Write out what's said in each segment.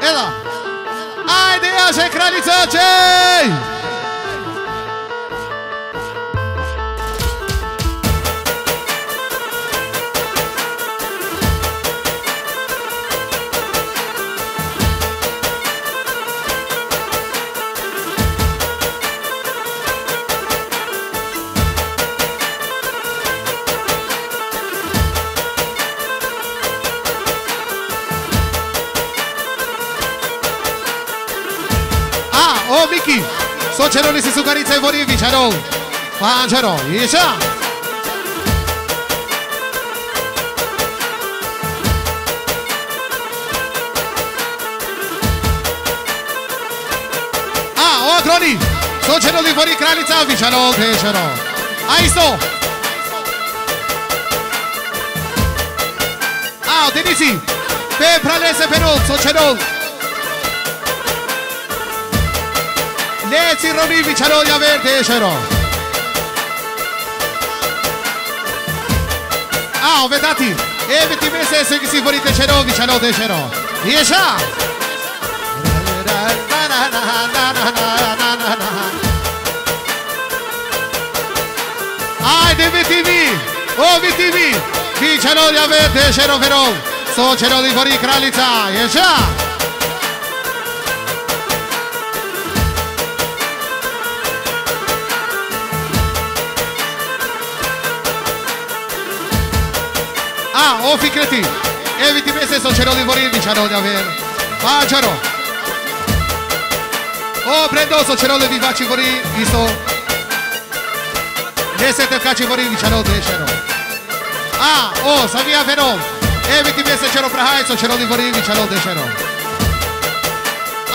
Ela, ai Deus recriminante! Miki, sočero nisi sugarica I vori vičarol, pančarol, iša. A, ogroni, sočero li vori kraljica vičarol, vičarol, a isto. A, odenici, pe pralese penol, sočerol. Leci Roni Vicharol ya verde Shero. Ah, vedati. Evi ti mese se che si fuori te Shero Vicharol te Shero. Yesha. Ai, devi TV. Oh, TV. Vicharol ya verde Shero Ferol. So Shero di fuori kraljica. Yesha. O fikreti, evi ti mese sočero li vori vičarol ja ver, pančaro. O prendo sočero li vivači vori isto. Nesete vkači vori vičarol dešero. A, o, savija venom, evi ti mese čero prahaj sočero li vori vičarol dešero.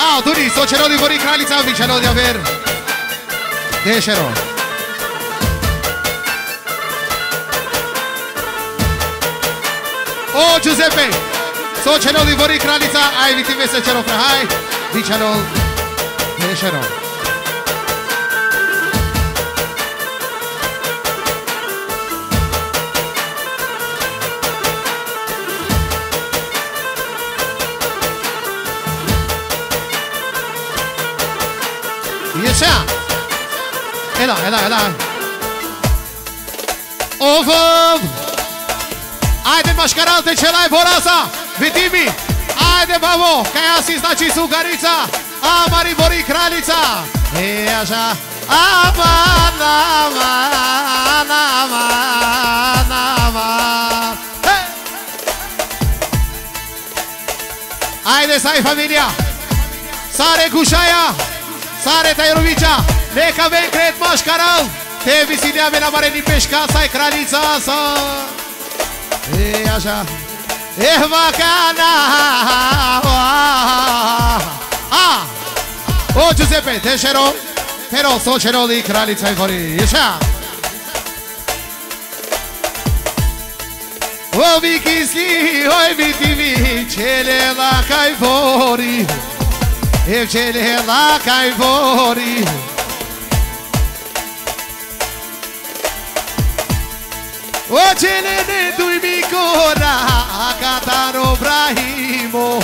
A, duni sočero li vori kraljica vičarol ja ver, dešero. O Giuseppe, sočero li vori kraljica, aj vi ti mese čero prahaj, vičarol, dešero. Ješa, ela. Ovo. Ajde maškarante čelaj borasa, vidi mi, ajde bavo, kaj si znači sugarica, a Maribori kraljica. Ejaša, hey! Ajde saj familija, sare Gušaja, sare Tajrovića, neka ven kret maškaral, tebi si ljave namareni peška, saj kraljica, saj. E aja, e bacana. Ah, o Giuseppe Teixeira, pero sočero li kraljica vori. Ješa. O vikisli, oj vitivi, čelela kaj vori, e čelela kaj vori. O čelene dujmi. A cantar o Ibrahimo,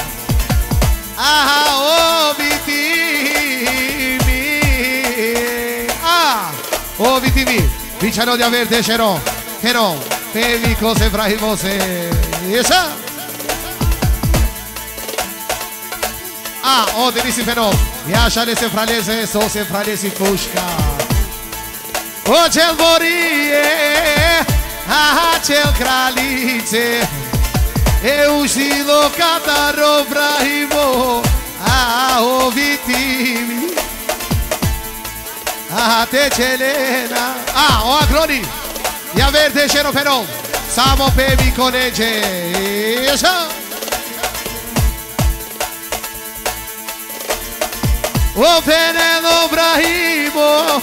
ah, ouvite-me, Vicharol de haver deixeron, Heron, teve com você Ibrahimo, você, essa, ah, o Denise Ferro, e acha nesse fralese, só se fralese fusca, o Gelvorie. A cel kraljice, eu žilo kataro Ibrahimo, a ovi ti mi, a te čelena. A, o agroni, ja ver dešero perom, samo pevi koneđe, ješa. O penelo Ibrahimo,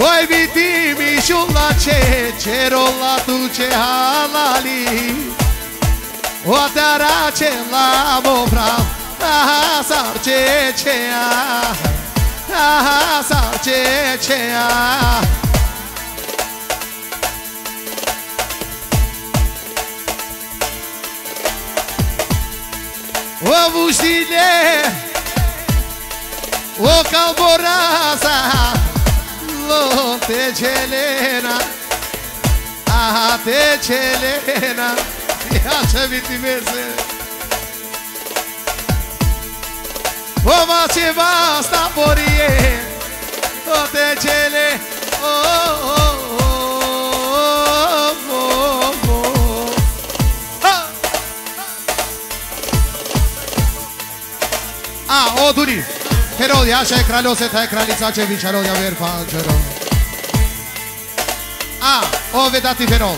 oi viti mi šulače, čerola tuče halali. O tarače lavo prav, aha sarčeče, aha sarčeče. ô mochilê, ô camboraça, ô techelena, a techelena, e a chavitimese. Ô matibasta porie, ô techele, ô. O duri, herodiașa e kraljoseța e kralizace vicerodia verfangero. A, o vedati verol.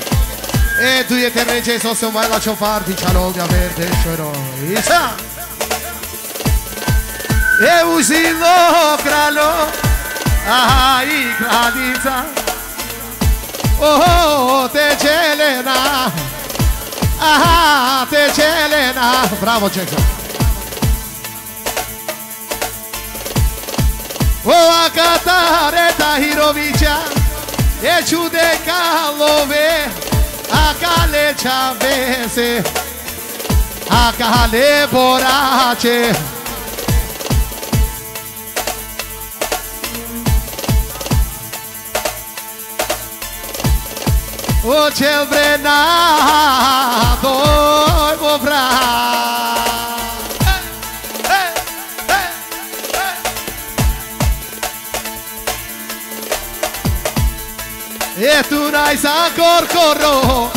E tu e te rege so se mai la ciofar vicerodia verde șero. Isa. E uzilo kralo. Aha, i kraliza. Oh, te celena. Aha, te celena. Bravo, Jackson. O akatareta hirovica, e judeca love, a calecha vese, a cale borace. O cel brenado, o bra. E tu nais a corcoro.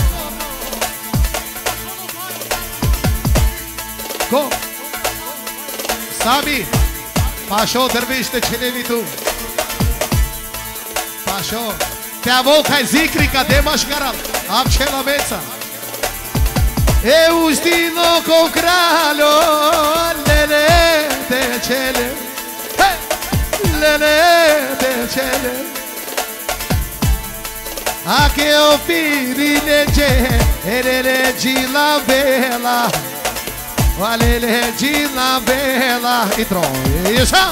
Go. Sami, pașo, tervește cine tu. Pașo, te avoca e zicrica de mașcaral. Am ce la meța. Eu stino cu cralo, lele de cele. Lele de cele. A que eu pirinege, ele de la vela, valele de la vela e tronha.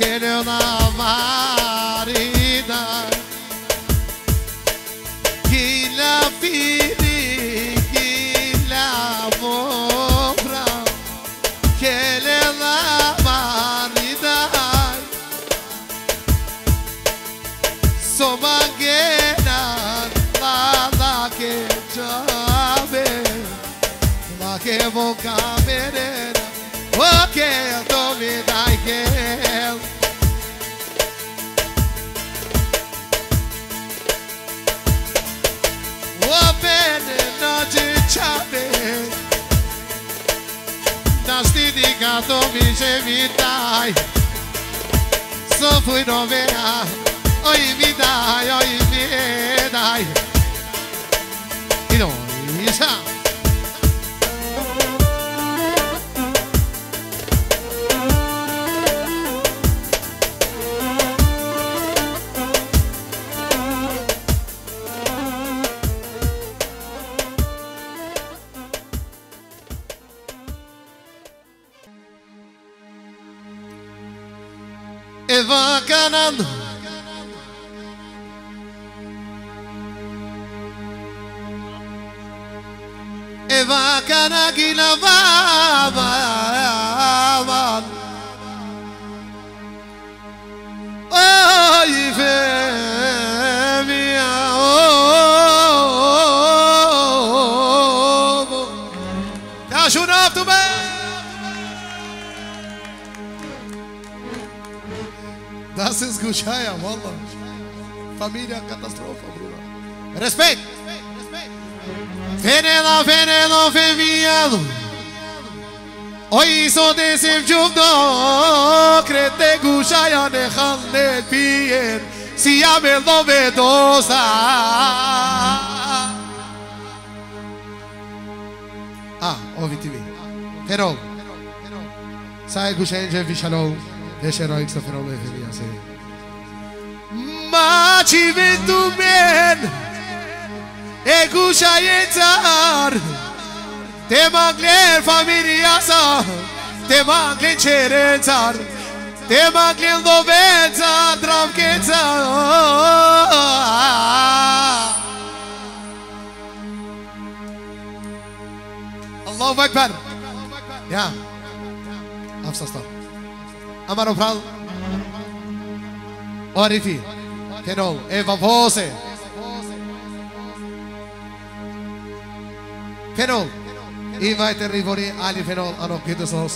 querer na marida que la fili que la vobra querer na marida soma querer la que chave la que boca merece. O que eu tô me dando? O veneno de chave nas tidigas do me gemitai. Só fui no meia, oi me dai, e não isso. Va ganando, va ganando, va oh minha oh tá junto bem. Ibrahim Gushani, Allah. Família catástrofe, Bruno. Respeito. Veneno, veneno, veneno. Hoy sou desenjudou, crete Gushani dejando pier, se ame novedosa. Ah, ouvi TV. Herol. Sai Gushani de Vishalou. Deixa herói que sofreu uma referência assim. Mati vento men, ego jaitar, te magle família sa, te magle cherentar, te magle dovenza, travqueza. Allahu Akbar. Ya, afsasta. Amaro Prado, Orifi, Terol, Eva Vose, Terol, e vai ter rivori ali Terol, ano que tu só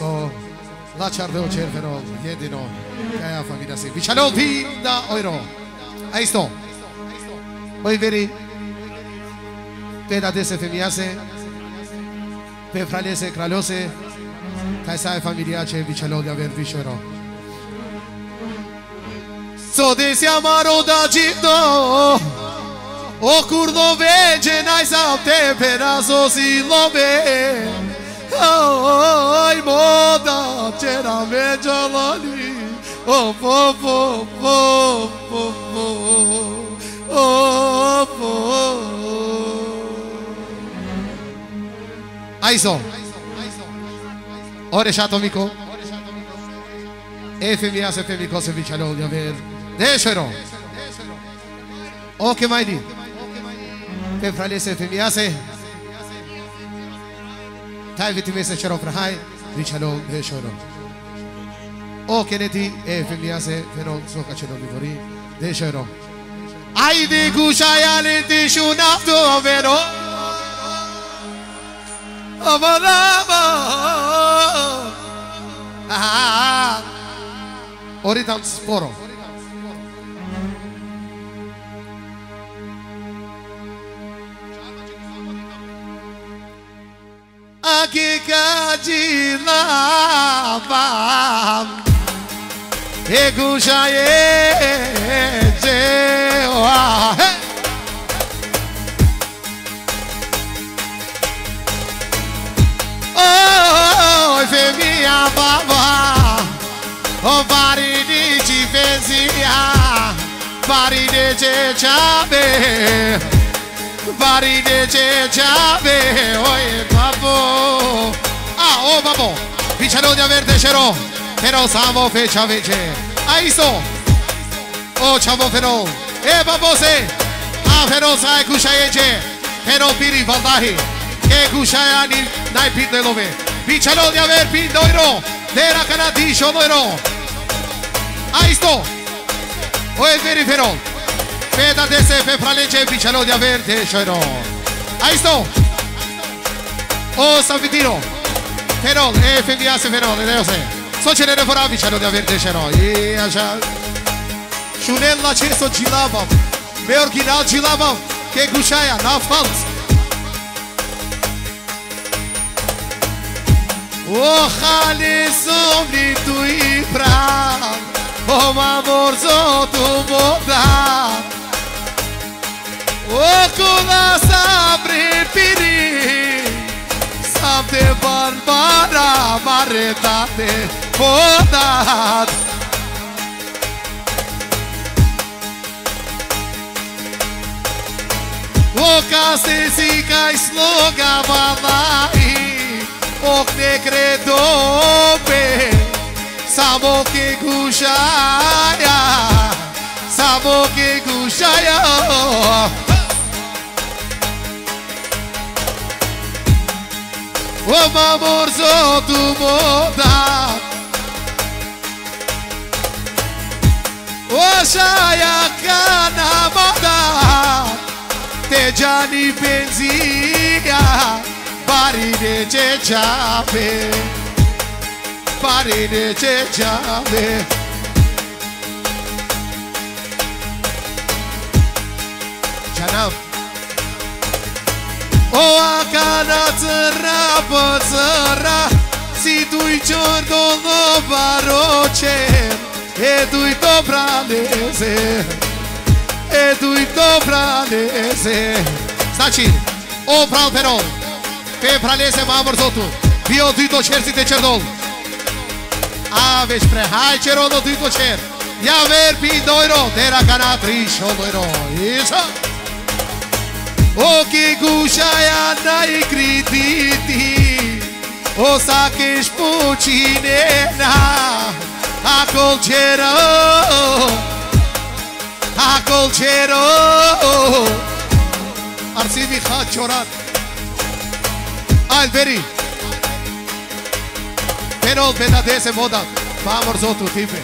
lá chardeu cer Terol, jedino, que a família se vichalo vida oiro, aí estou, oi veri, peda desse femiase, pefralese cralose, taisai família che vichalo de haver vichero. So desse amaro da dito, o curdo veje nas alte pedaços e lobe, ai moda tira veja lali, oh po po po po po, oh po. Aiso, ore chato mico, efemia se efemico se vichalo de haver. Deixa-o. O que vai dizer? Tem fralece femiase. Tá vitimese cheiro para aí. Deixa-o, deixa-o. O que neti é femiase, pero só cachelo livori. Deixa-o. Ai de gushaya leti shunafto vero. Avadaba. Ah. Oritam sporo. Que cadilava e gujaie jeoa oh femia baba o baridi de vezia baridi de chave Bari de chave, oi babo. Ah, oh babo, vicharo de haver deixero, pero samo fecha veje. aí som. Ô, chamo Feron. E pra você. A Feron sai com Chayeche. Feron Piri Valdahi. E com Chayani Nai Pindelove. Picharão de haver Pindoiro. Dera Canadi Shodoiro. Aí estou. Oi, Piri Feron. Peda DCF pra leite. Picharão de haver Deixoiro. Aí estou. Ô, Savitiro. Feron. E FDAC Feron. Eu sei. Só ce ne refora vicino de averte șero. E așa. Șunel la ce s-o gilavam. Me original gilavam. Che gușaia, n-a fals. O hale somni tui pran. O mamor zotu modan. O cuna sa prepiri. Sam te barbara maretate. Foda! O case si ca sloga valai, o ne credope, samo che gușaia, samo che gușaia. O mamor zotu moda. Oșaia ca n-a modat. Te geani benzia. Barine ce ceame. Barine ce ceame. Ceanam. O acana țăra pă țăra. Si tu-i ciordolo baroce. E dui dobranese, e dui dobranese. Staci, o pral peron, pe pralese mamor zotu, bio dui do cer si te cer dol. Aveți pre, hai cero do dui do cer, ia ver pi doiro, de la cana trisho doiro, isa. O ki gușaia n-ai crediti, o sa che spucine n-a. A colchero, Arsivi Khan Chorat, Alveri, Penol Benadese Moda, Mamor Zotu Tipe,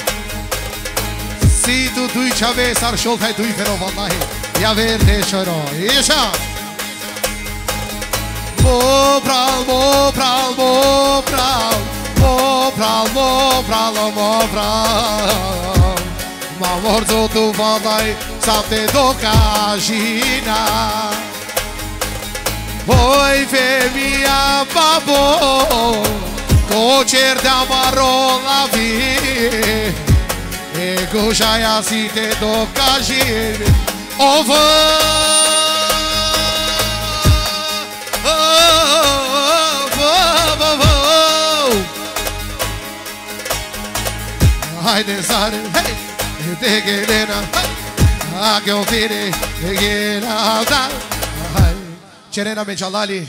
Si tu tui Chavez Arshol Hai tui Fero Vallahi, Yaver Deshoro, Isha, Mo Pral, Mo Pral, Mo Pral. Mopral, mopral, mopral. Mamor zotu valai, sam te dokazina. Voi femia babo, ko cer de amaro la vi. E gușaia si te dokazina. Ovo. Hai de zare, hei, de ghelena, hai, a che ovire, de ghelena, hai, Cerena Mejalali.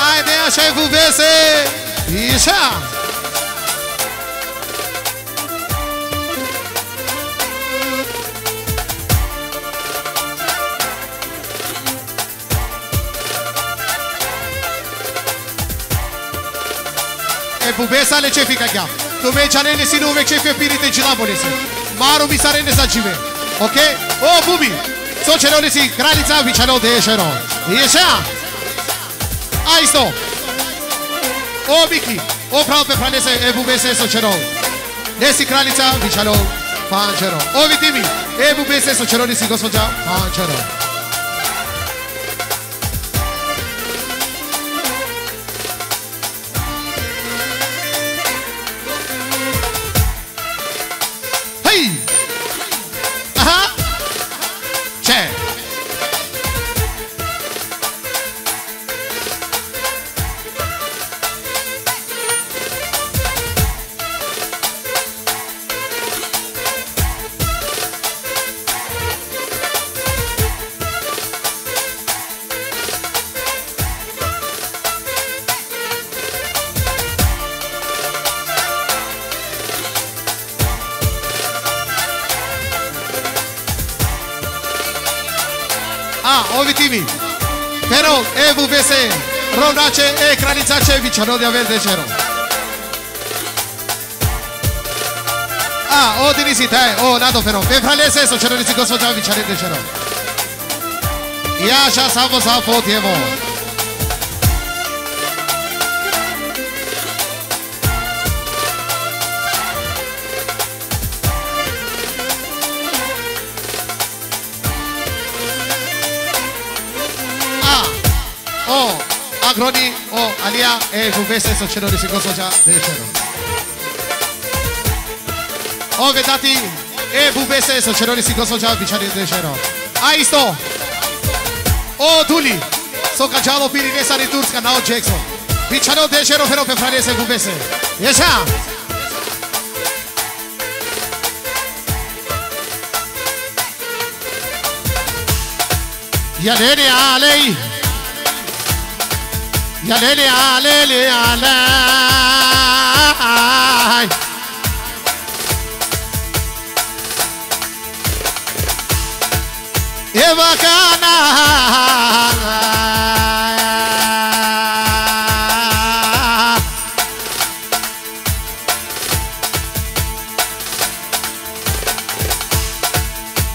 Hai de așa e cu vese, Isha. Bubesa le ce fica gea. Tu me chanele si nu vec ce fie pirite gilabolesi. Maru bisarene sa jive. Ok? Oh bubi. So cerone si kraljica vichalo de shero. Isha. Ai sto. Oh biki. Oh pravo pe pranese e bubese so cerone. Nesi kraljica vichalo panjero. Oh vitimi. E bubese so cerone si gospođa panjero. ovi timi. Pero evu vese rovnače ekranizače vičarodja vezdečero. A odi nisi taj, o nado fero. Efralese so čero nisi gospođa vičarodječero. Ja ša samo sa potjevo. Agroni o alija e žuvese so čerori si gospođa večerom. Ove dati e buvese so čerori si gospođa vičari večerom. A isto o duli so kađalo piri nesari Turska na od Jackson. Vičaro večerom fero pe franese buvese. Ješa! Jadene alej! Ya lele ya lele ya lay. Eva kana.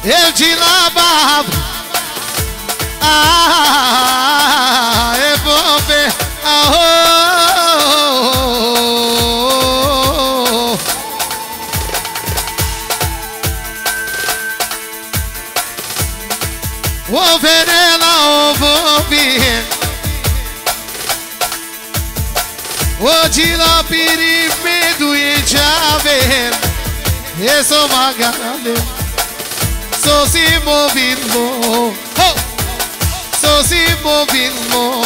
El jilabab. Jila piri medu e javer, e so magale, so si movimo, so si movimo.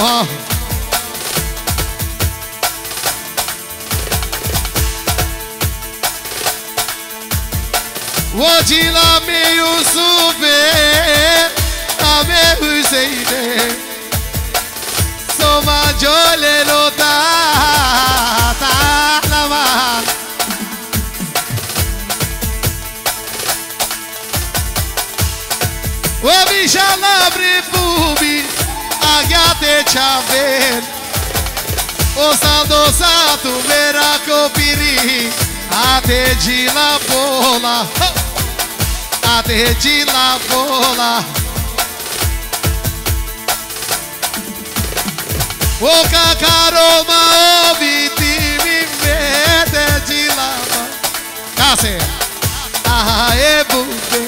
O jila meio sube, a meio seide, so majole lota. Jalabre bubi, agate chaver. O sado sato vera copiri, ate de la bola, ate de la bola. O cacaroma obiti me mete de lava. Case, ah é bubi.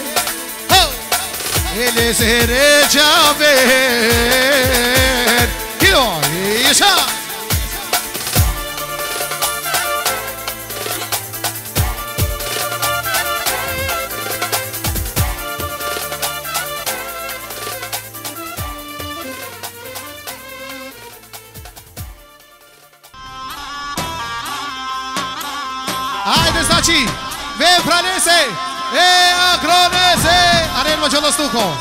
Ele será javer, que olha isso. Ai desati, vem pra descer. E agronese, arel mađolo stuko.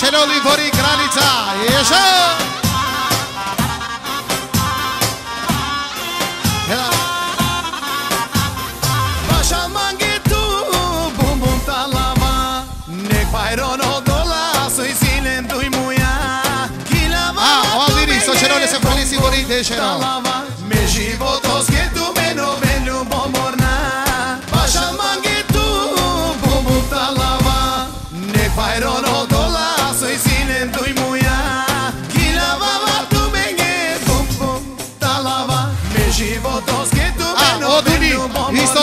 Čeroli vori granica, ješa! Vaša mange tu, bum bum ta lava, nek bajrono dola, soj zinem duj muja, ki lava tu mene, bum bum ta lava, me životos getu meno menu bomorna. Vaša mange tu, bum bum ta lava, nek bajrono dola, isto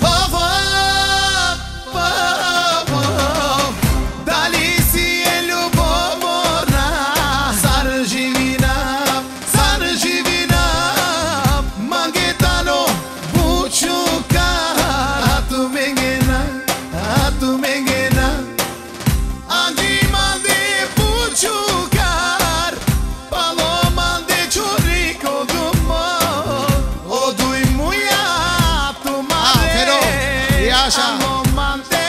baba baba dalisi elubomora sarjivina mangetano buchuka atumengena angi mande buchucar paloma de churrico do mar odui muia tu madero e acha romante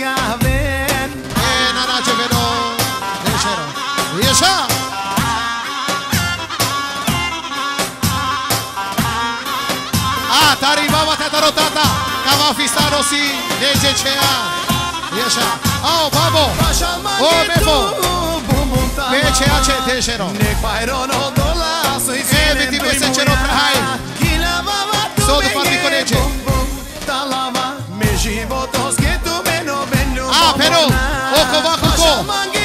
caben e narache vero deixero e acha ah taribava tatarotata cavafistaro si dejechea Deixa, ao babo, o bebo, pece a che deixero. Eviti pece chero pra hai. Sou do padre coreche. Ah, pero, o covaco,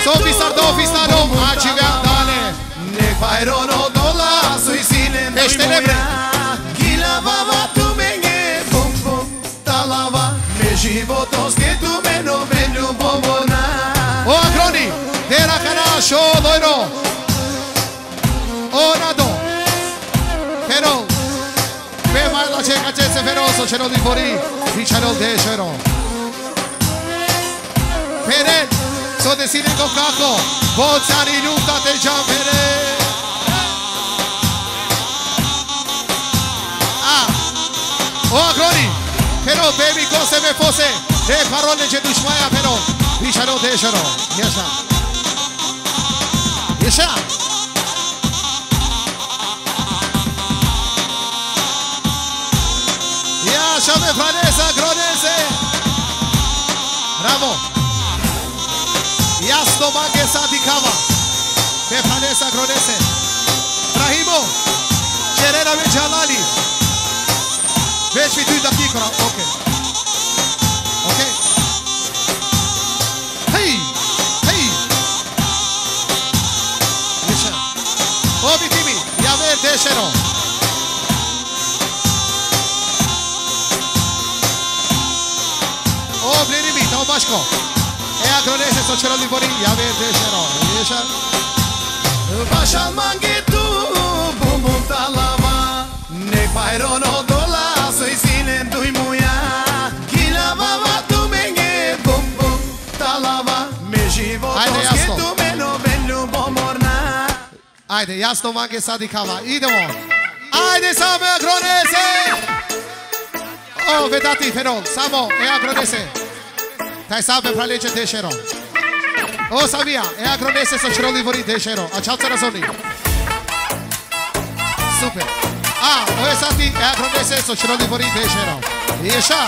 sou vistaro, a chivea dane. Destenebre. O agroni della canascio doiro orado però per mai la cieca cesse feroso c'ero di fuori c'ero decero per il so desire con caco bozzari nuda del giampere ah o agroni Pero baby como se me fosse de parole de dushmaya pero bicharo deixaro yesha yesha me franesa gronese bravo yasno magesa dikava me franesa gronese rahimo cherera me jalali Vesh vitu da picora, ok. Ok. Hey. Deixa. O bitimi, ia ver deixero. O brinimi, tá o basco. É a gronese só tirando de bolinha, ia ver deixero. Deixa. Baixa mangue tu, bumbum tá lava, ne pairo no do Ajde, jasno mange sadikava, idemo. Ajde, samo agronese. O, vedati, feron, samo, e agronese. Taj sabe praleće dešero. O, savija, e agronese sa čroli vori dešero. A čalca razoni. Super. A, ove sati, e agronese sa čroli vori dešero. Ješa.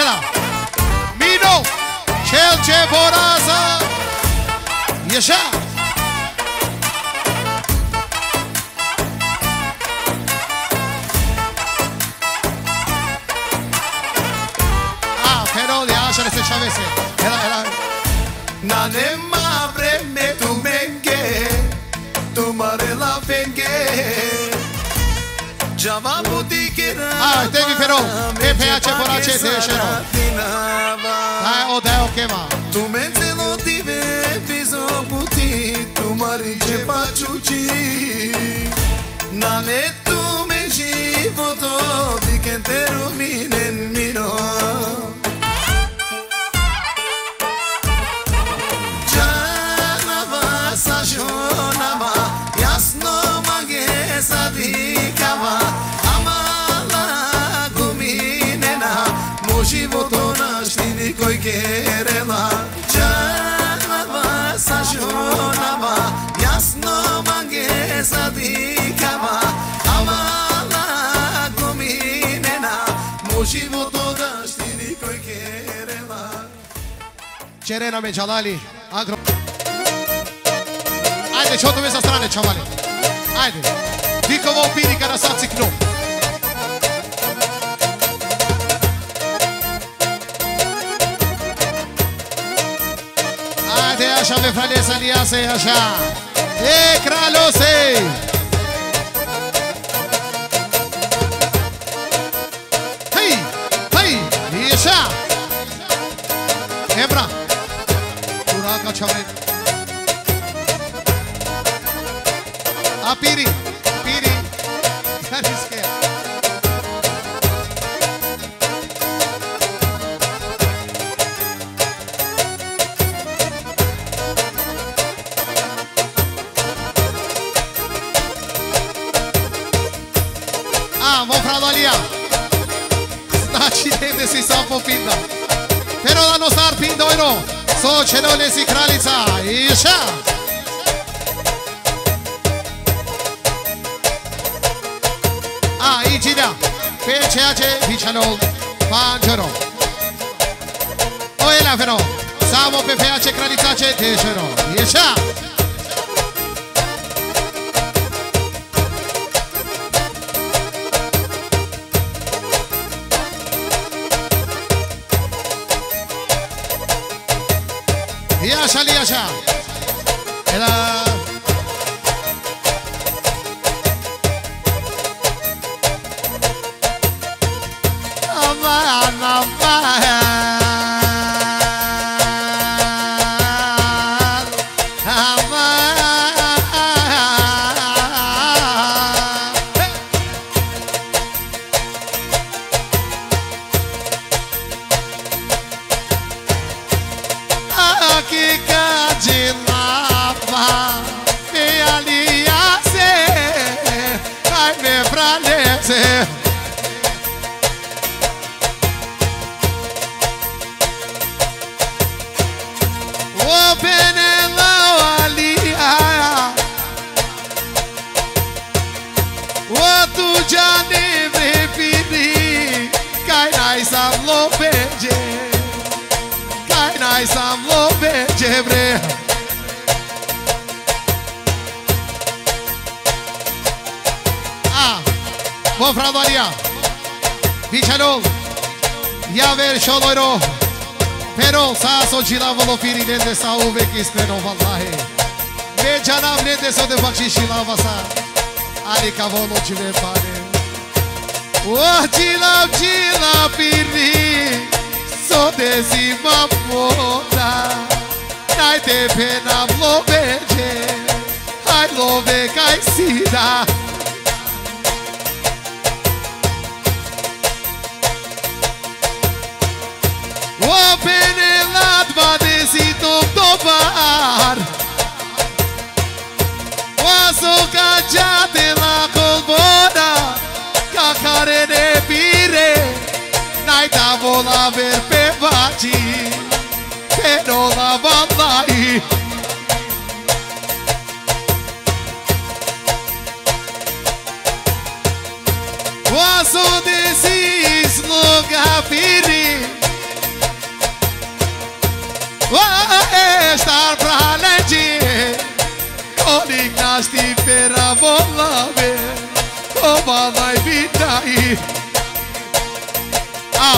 Ela. Mino, čelče boraza. Yesha Ah, pero le hace ese chavese Era Nane mabre me tu menge Tu mare la fenge Java budikira Ah, teve pero EPH por H deixaram Ah, odeo queima Tu mente não tive Tumari je pachuchi Nane tume životo Vikenteru minen mino Janava sa jonava Jasno mange sadikava Amala guminena Mo životo naštini koj kerela Sajonava, jasno mange sadikava, amala gominena, mo životo daštini koj kerela. Čerena me džalali, agro... Ajde, čo to me sa strane, čavali? Ajde, dikovo pirika na sad ciknu. Ajde jasha me falesa liase jasha. E kralose. Lembra? Buraca chave. A piri, piri. Ah, vamos pra Maria. Znači tebe si sapo pinda. Pero da nostar pindojno, so čelolec i kraljica, iša! A, iđi da, pečeače bičanog panđero. O, elafero, samo pepeače kraljicače tešero, iša! Yasha Yasha, ela.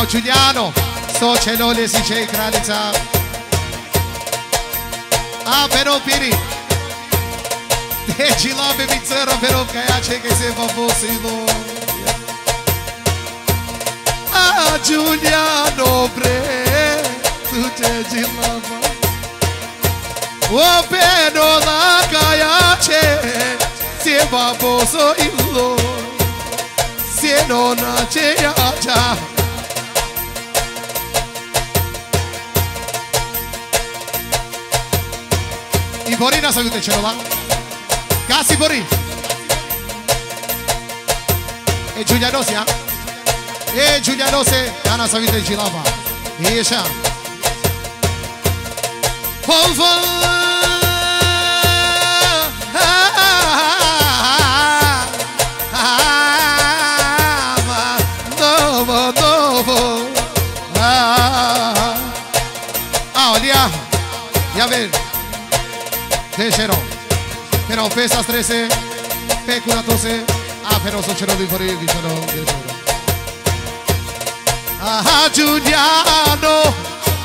Giuliano,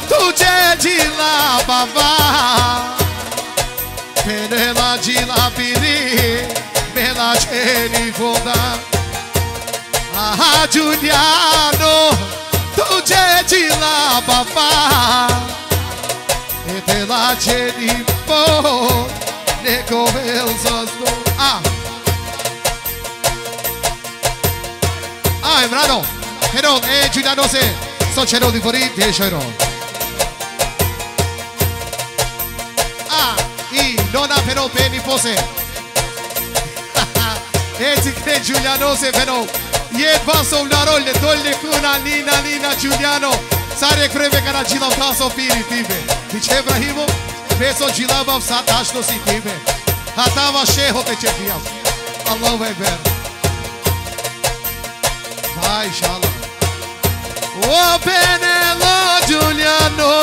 tu c'è di là, papà. Ah, Giuliano, tu jedi la papà, e te la jedi po, ne covelzasto. Ah, brano, però Giuliano se so c'ero di fuori 10 euro. Ah, i nona però peni pose. Ezi te Giuliano se però. E passo una rolle, tolle cuna, Nina, Nina, Giuliano. Sare creve cara Gila passo piri tibe. Dice Ibrahim, peso Gila babsa tasto si tibe. Hatava sheho te chefias. Allah vai ver. Vai, inshallah. O Benelo Giuliano,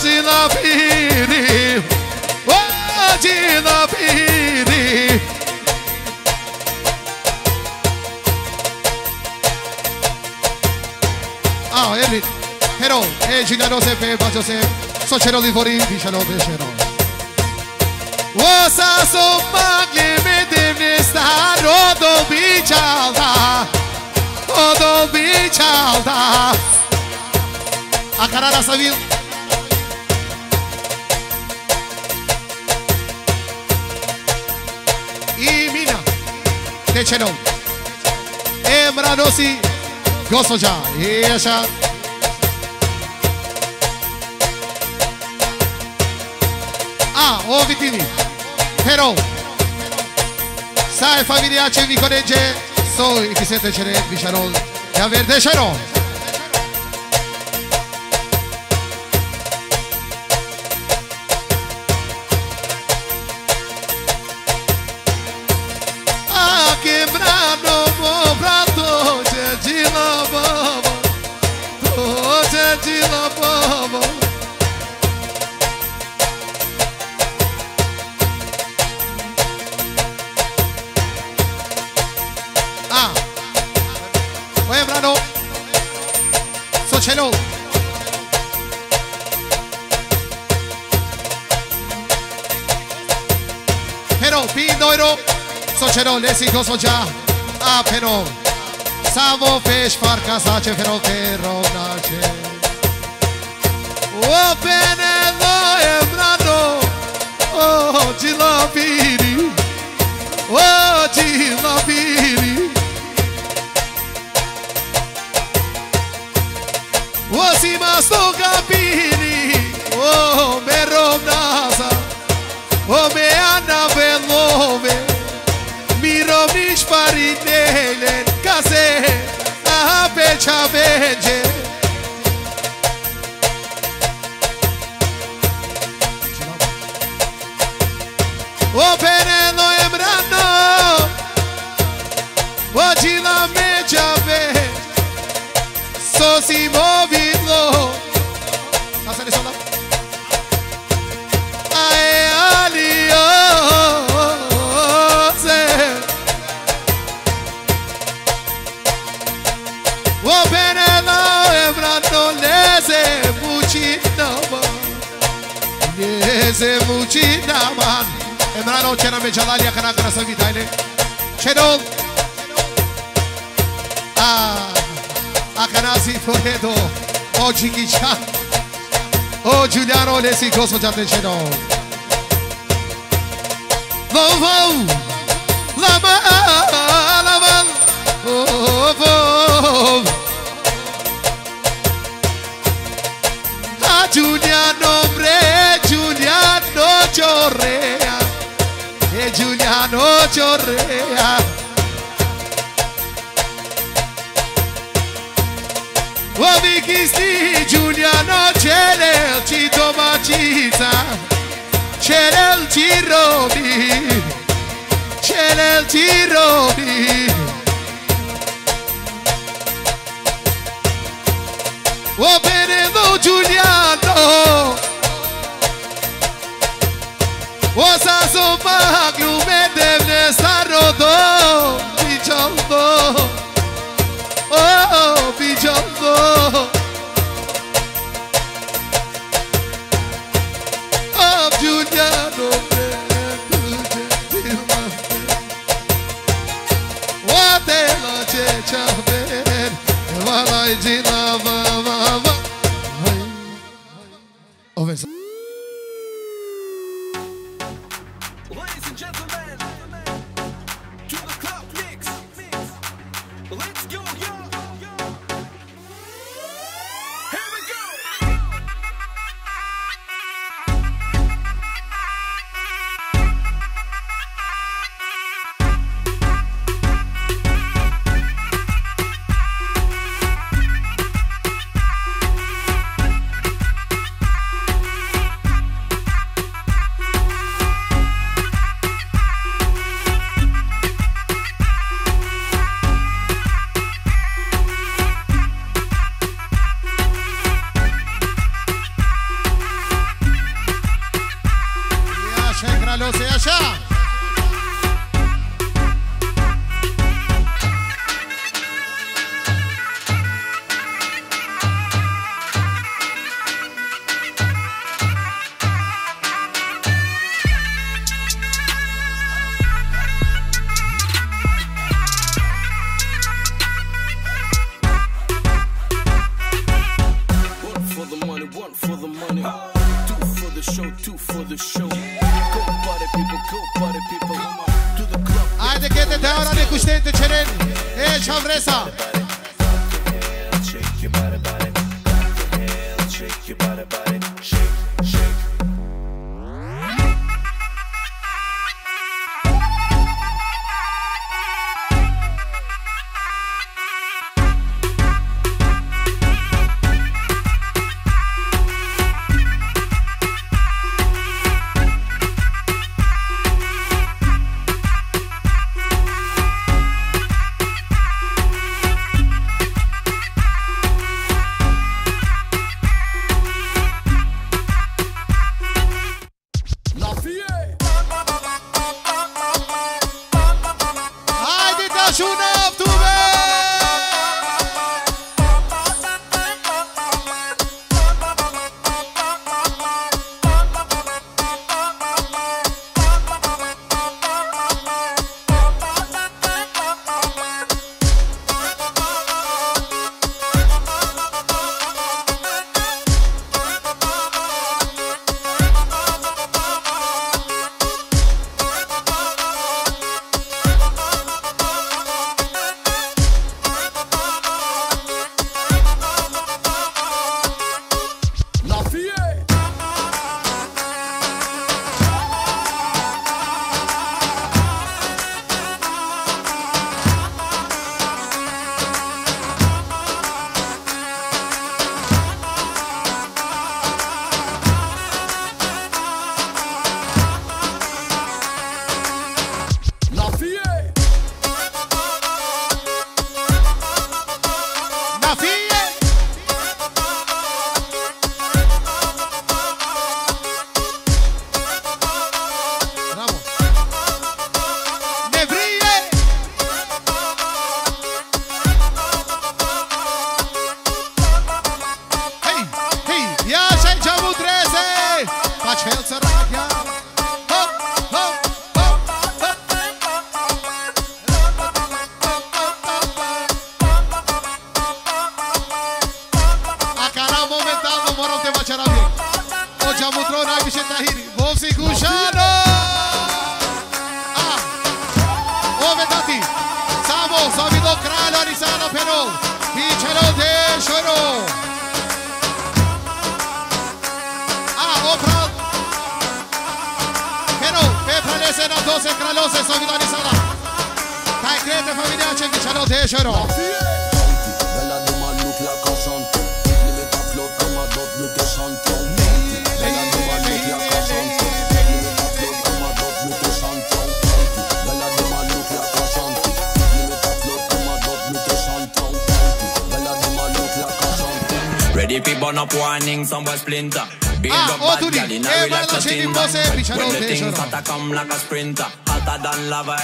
Gila piri. Oh, Gila piri. Ah, Eli, però, Giuliano se beva, Giuseppe, so c'ero di fuori, 19 euro. O sasso magli, vedi mi sta, rodo bicialda, rodo bicialda. A carara savil. I mina, te c'ero. Embrano si. Gosto já, deixa. Ah, o Vitini, però, sai famiglia c'è vi corregge, so i pisete c'è ne vicerol, e aver decerol. Ah, che brano, mo brato, c'è Gino. Ah, oi brano, so ceno. Pero pindoiro, so ceno lesi gozo già. Ah, però, samo fes far casace, però che rodace. O Benelo Embrano, oh Gilapiri, oh Gilapiri. O Simasto Capiri, oh Meromnasa, oh Meana Velove, Miromish Parinelen, Case, a Pecha Venge. O Benelo Embrano, o Gila Mejave, so si movilo. Passa de sola. Ae ali, oh, se. O Benelo Embrano, lese buchinama, lese buchinama. Emrano c'era mezz'aria a caracca sa vitale. C'ero a canasi foredo. Oggi chi c'ha? Oh Giuliano le si coso già te c'ero. Vou vou la ma oh vou. A Giuliano bre Giuliano Giorrea. E Giuliano Giorrea. O Michisti Giuliano Cerel ci Tomaciza, Cerel ci Rodi, Cerel ci Rodi. O Benelo Giuliano, o sasso magno me deve estar rodando, bichando, oh bichando, oh Giuliano, شكرا لو سيشا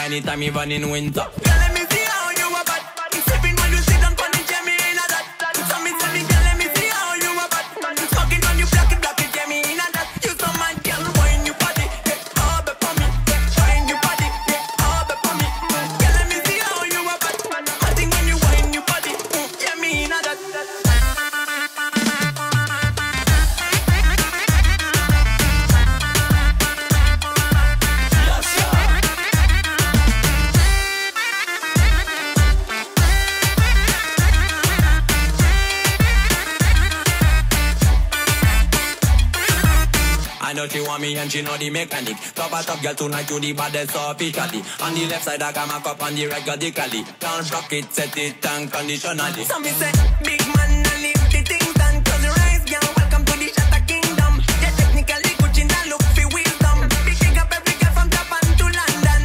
anytime even in winter. You know the mechanic. Top a top girl tonight you the baddest officially. On the left side I got my cup on the right got the cali. Don't shock it, set it unconditionally. Some say big man and leave the things done. Close your eyes girl, welcome to the Shatter Kingdom. Yeah, technically coaching the look for wisdom. Big thing up every girl from Japan to London.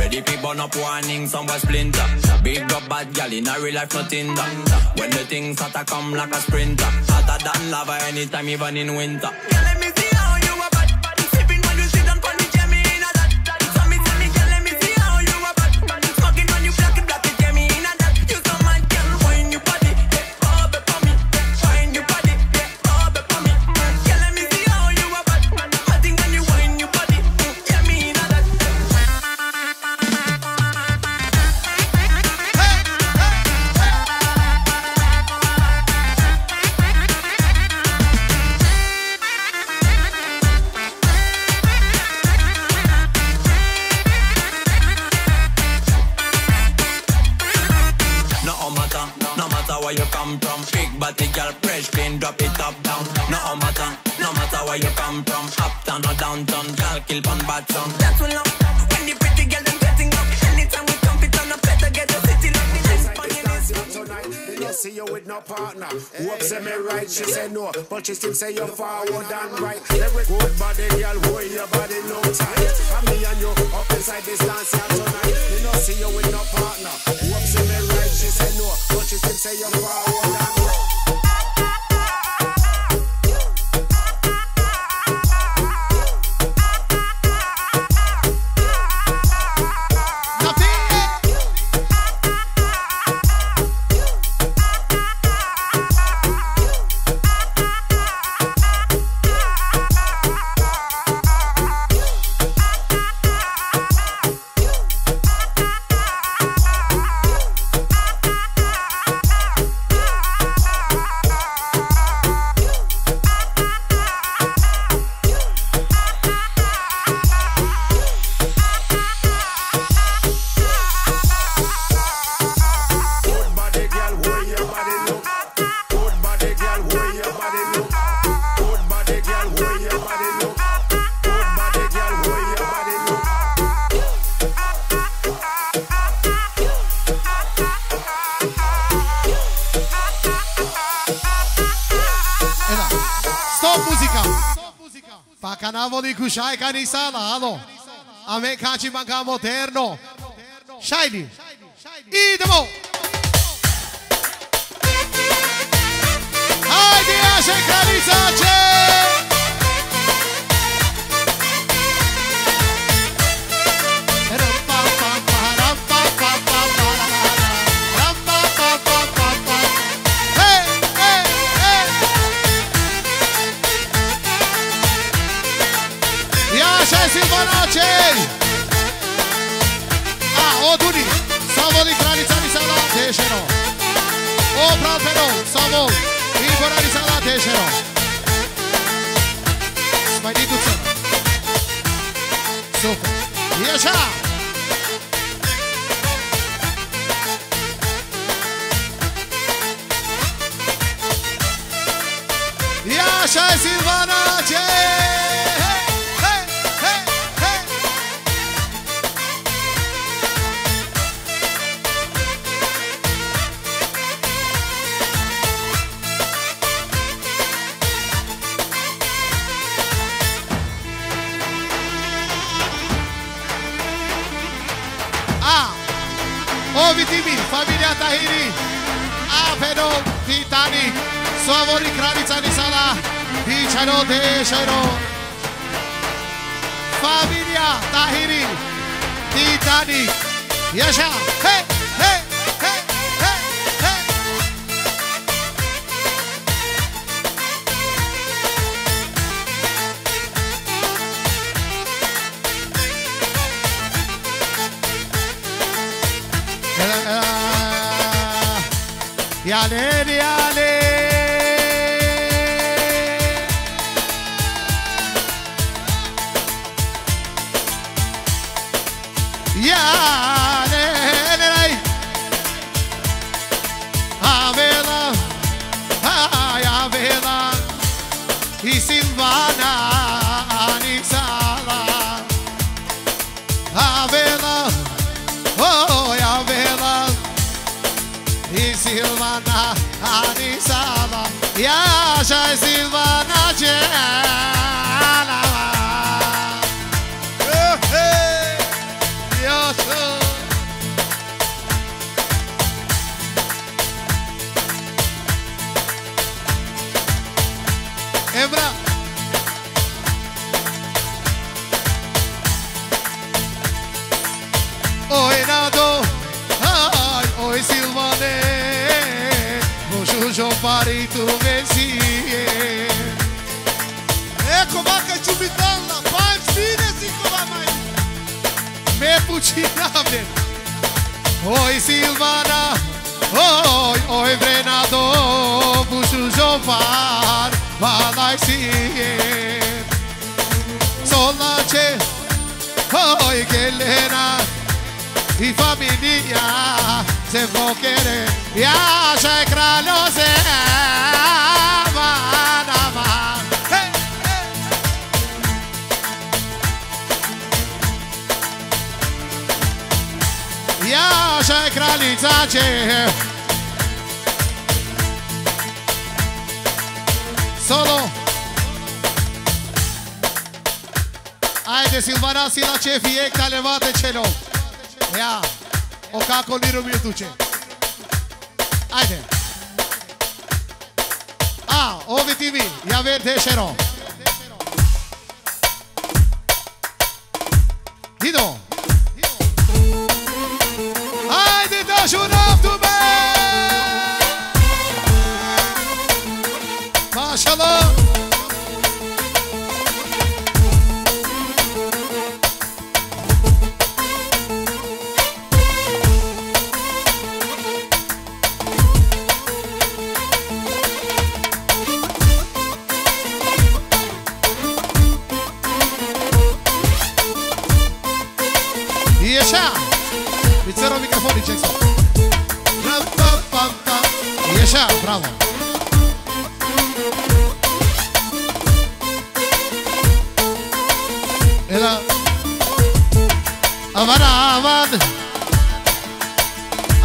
Ready for burn up warning, some boy splinter. Big up bad girl in a real life nothing done. When the things start to come like a sprinter. Hotter than lava anytime even in winter. Girl, let me see how you a bad, bad sipping when you sit down on the jam. body, girl, fresh, clean, drop it up, down. No matter where you come from, up, down, or downtown, girl, kill one bad song. That's what love, when the pretty girl, them getting up. Anytime we come, it's on a better get the city love. See you with no partner. Who up say me right, she say no, but she still say you're forward and right. Good body, girl, hold your body no tight. And me and you up inside this dance here tonight. Me no see you with no partner. Who up say me right, she say no, but she still say you're forward and right. Voli kushai kanisala, halo. Ame kachi banka moderno. Shiny. E demo. Ai de acha kanisa. Família, se vou querer. يا شكرا لوزيب أنا ما يا شكرا لتاجي solo Ajde Silvana si na qefi e këta levate qelo Ja O kako liru mirtuqe Ajde A, ovi timi, ja verde e shero Dido Ajde da shuraf të be Mashallah Bravo! Ela Avana Avana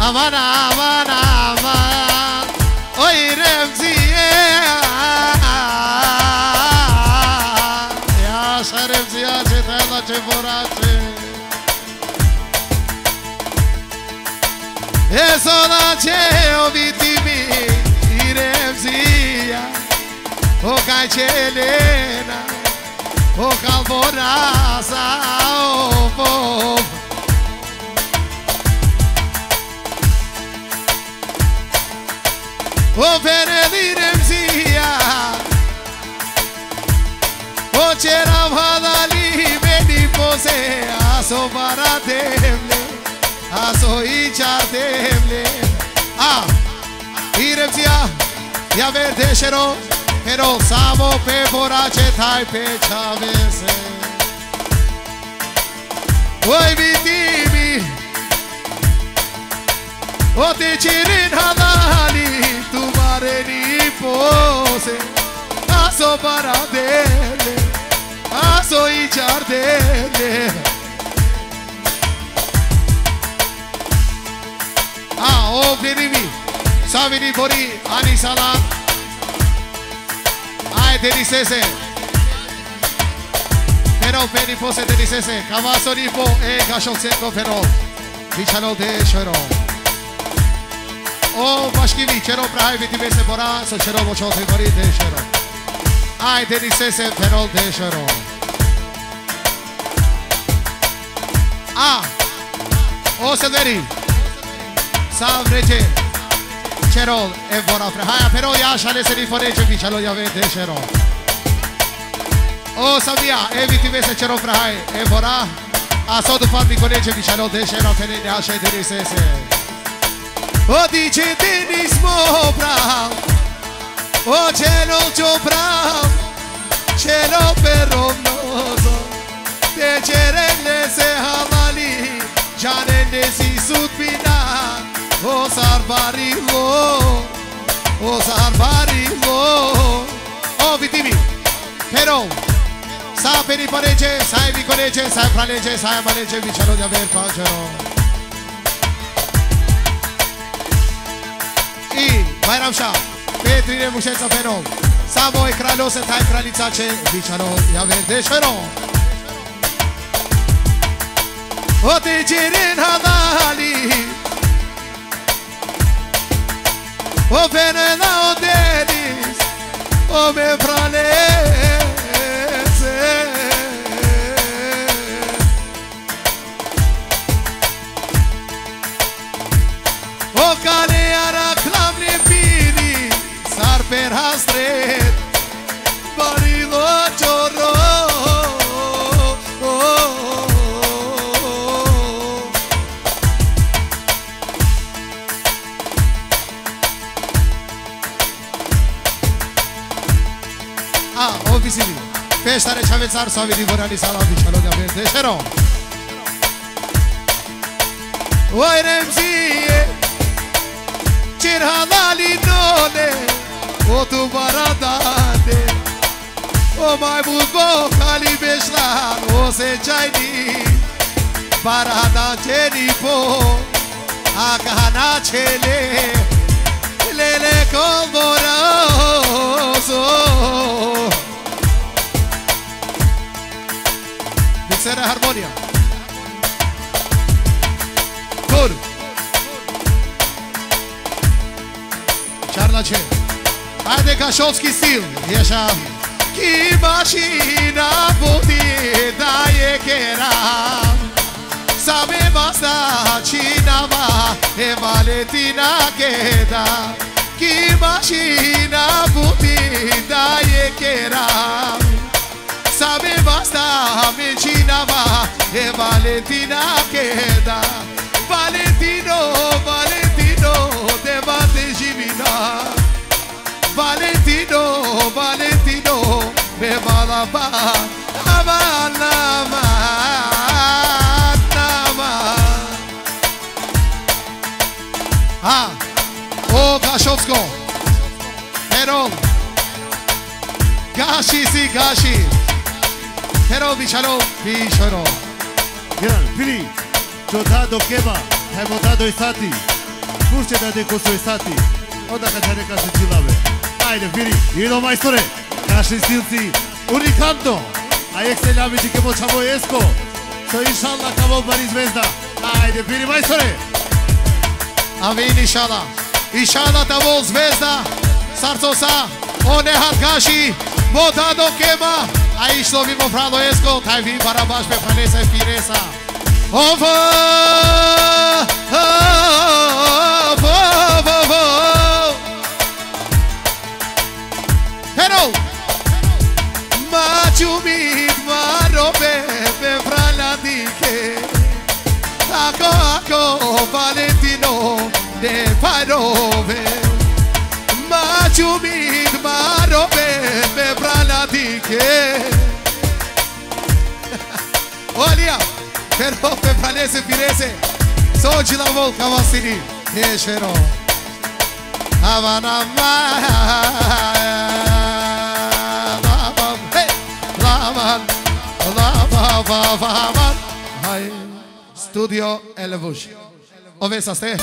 Avana Avana Avana Oi Remzi Ya Remzi ya Cetela Ceforacı Esola Ceo Vitimi Iremzia, o Cachelena, o Calvoraza, o povo. O Pereda Iremzia, o Cheravada Libeni Pose, aso para temble, aso icha temble. Ah, Iremzia. Ja verde shero, pero samo pe borace thai pe chavese. Oi vitimi, o te chirin halali, tu mareni pose. Aso paradele, aso ichardele. Ah, o vitimi. Savini Bori, Ani Salam Ai, Delicese Pero, Feni, Pose, Delicese Cavasso, Nipo, E, Cachon, Seco, Pero Vichano, De, Chero O, Bashkini, Chero, Prahe, Vitimese, Bora So, Chero, Bochote, Bori, De, Chero Ai, Delicese, Pero, De, Chero A, O, Severi Savrece Cerol e vora frehaja pero ja shale se riforeqe pichalo ja vete cerol O sabia eviti vese cerol frehaj e vora a sodu farmi koneqe pichalo de cerol fene ja shale diri sese O dice ti nismo prav O cerol čo prav Cerol perro mnozo Te cerele se havali Janene si sudbina Osar barilo O vitimi, pero Sa peri pareche, sa vi coneche, sa praneche, sa maneche Vicero di aver pancero I, Bayram Shah, Petrine Mushenza Feno Samo e kralo se taj kralicace, Vicero di aver dešero O te cirin hadali O Pereda, o Denis, o me franese O care ara clavne piri, sar per hastret, barido chorro Pestare Chavezar Savini Borani Salam Vichalo da Verde Shero Oi Remzie Tirhanalidone, o tu baradade, o mai buzbo kali beshla, o se chaini, barada chenipo, akana chele, lele comborazo. Terceira harmonia. Coro. Charlache, ajde kašovski stil, ješam Ki mašina puti da je keram Same masačinama e valetina kedam Ki mašina puti da je keram Same masačinama e valetina kedam Valentino, Valentino, debate divina Valentino, Valentino, me malaba, amalaba, amalaba Ah, o Kachovsko, Herol, Gashi, si, Gashi Herol, Bicharol, Bicharol Gran, Pili, Jota do Keba Hajmo do i sati, pušćete neko su i sati, onda kad će neka se čilave. Ajde, vidi, idu majstore, naši stilci, unikantno, a jek se ljaviti kemo čavo jesko, so inšallah kao obmani zvezda. Ajde, vidi majstore. Amin, inšallah, inšallah tavo zvezda, sarcosa, one harkaši, moda do kema, a išlo mimo pravo jesko, taj vi barabaš me panesa i piresa. Ovo! Hello, Machumi marobe befraladike, ako ako Valentino de parove, Machumi marobe befraladike. Olha, pero befralese pirese. Só de lavou cavacini, recheirou Havana Lava, lava, lava, lava Aí, Studio Elevush Ouve se aste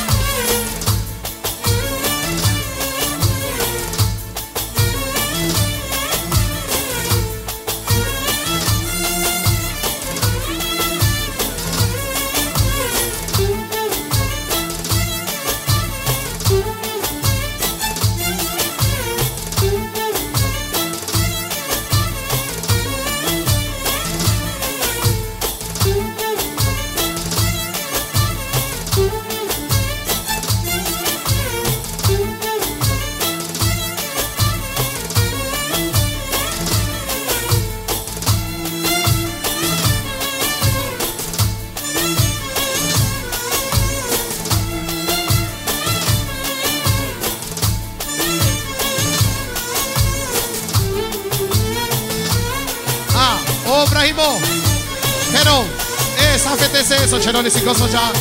Só cheirou nesse gosto já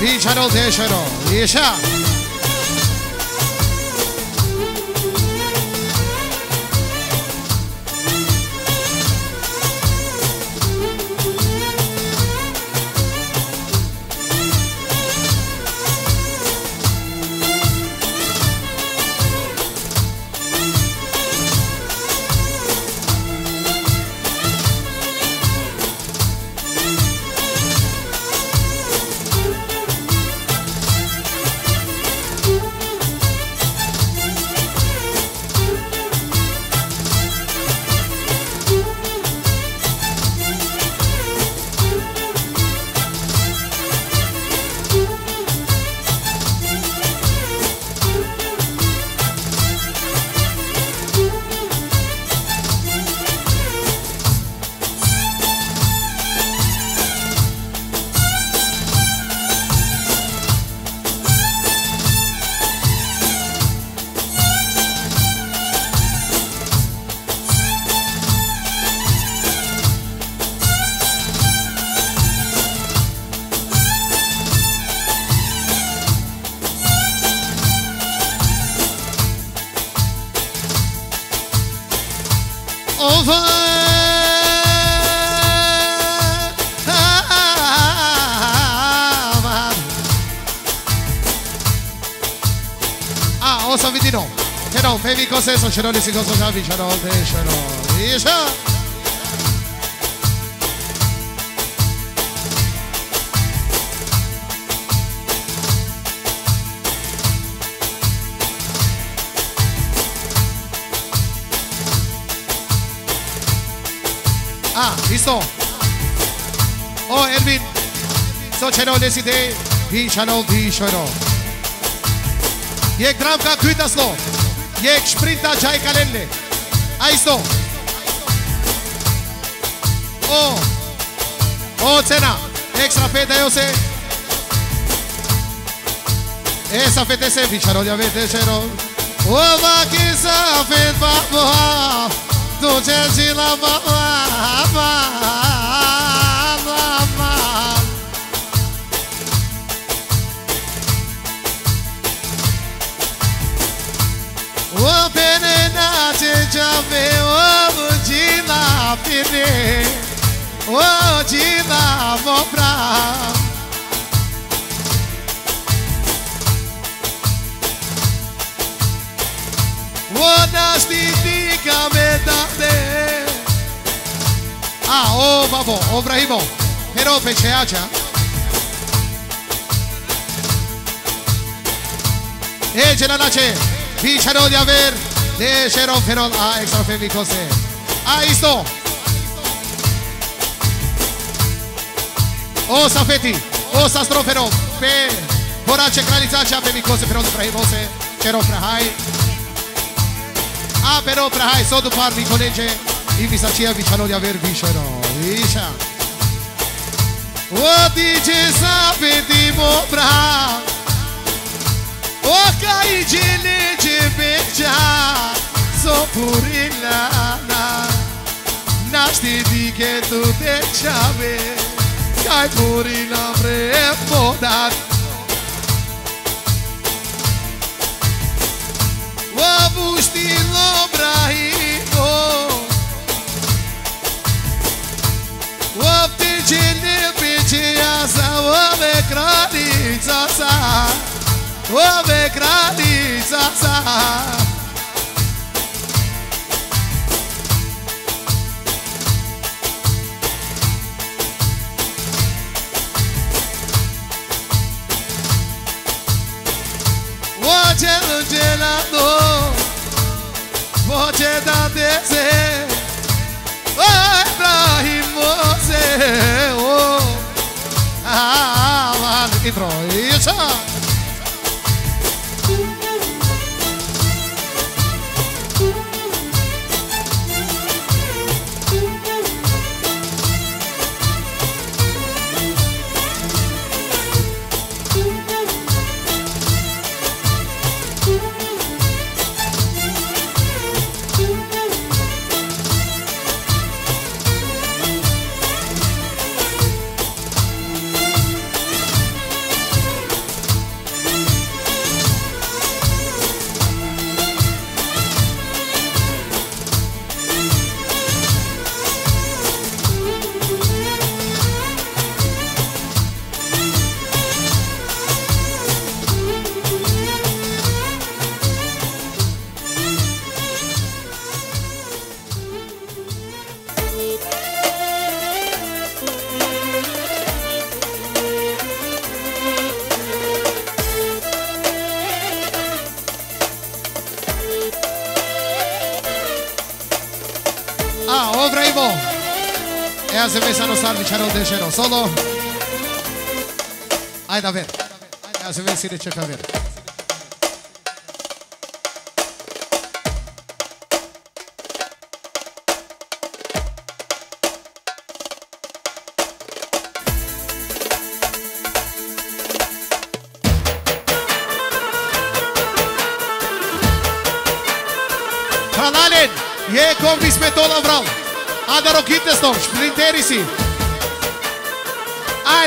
E cheirou, deixeirou E já vidino. Channel, baby, concessão. Channel, desse concessão, já vi. Channel, deixa. Deixa. Ah, listo. Oh, Edwin. So, channel, desse day. Di, channel, di, channel. Yek drum ka kuitas lo. Yek sprinta jai kalende. Aí estou. Oh. Oh, cena. Extra feta eu sei. Essa feta é sempre, channel, já vete, channel. Oh, ma que sa feta va voar. Tu gente lá o perena já veio o de lá pene o de lá vou pra o das diga verdade ah o babo o Ibrahim pero pechea já e gelanache Bicharo de haver, deixaram ferol a extra feliz você. Aí estou. O safeti, o sastroferol, pe, bora checalizar já feliz você ferol para você, ferol para aí. Ah, ferol para aí só do par de colete e visatia bicharo de haver bicharo. Bicha. O DJ safeti mo pra o cai de lhe beijar, só por ilana. Nasce de que tu deixa ver, cai por ilambre é foda. O abustilo brahimo, o abdite lhe beijar, o becranização. O becraliza o gelo gelado você dá desejo vai pra você ah vale entrou isso se pensa no sarmi c'ero deixero solo ai da ver ai se pensi de cerca ver kanalen ye kom bismeto lavral Adoro quites não, sprinterici. Ai,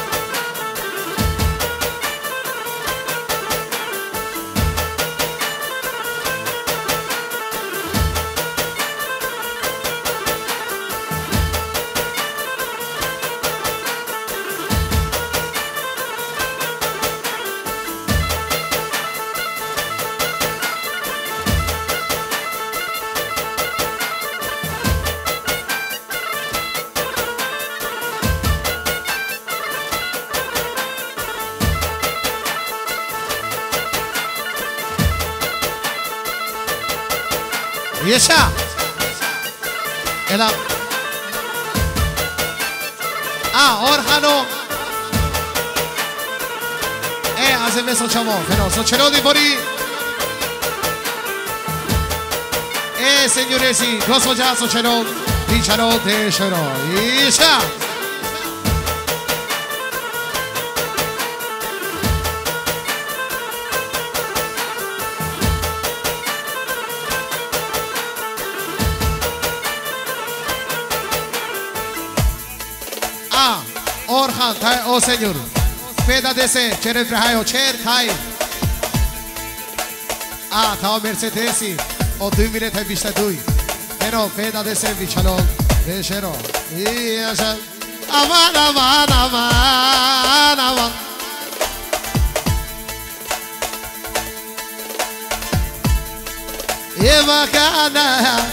Yesha. Ela. Orhano. As eu mesmo chamo. Fenoso. Cheiro de bori. Senhores, gospoja, so cheiro. Bicharo de cheiro. Yesha. O Senhor, peda desse, cheiro de raio, cheiro cai. Tá o Mercedes, o 2022. Pero peda desse, bichalão, bechero. E já, amar. E bacana,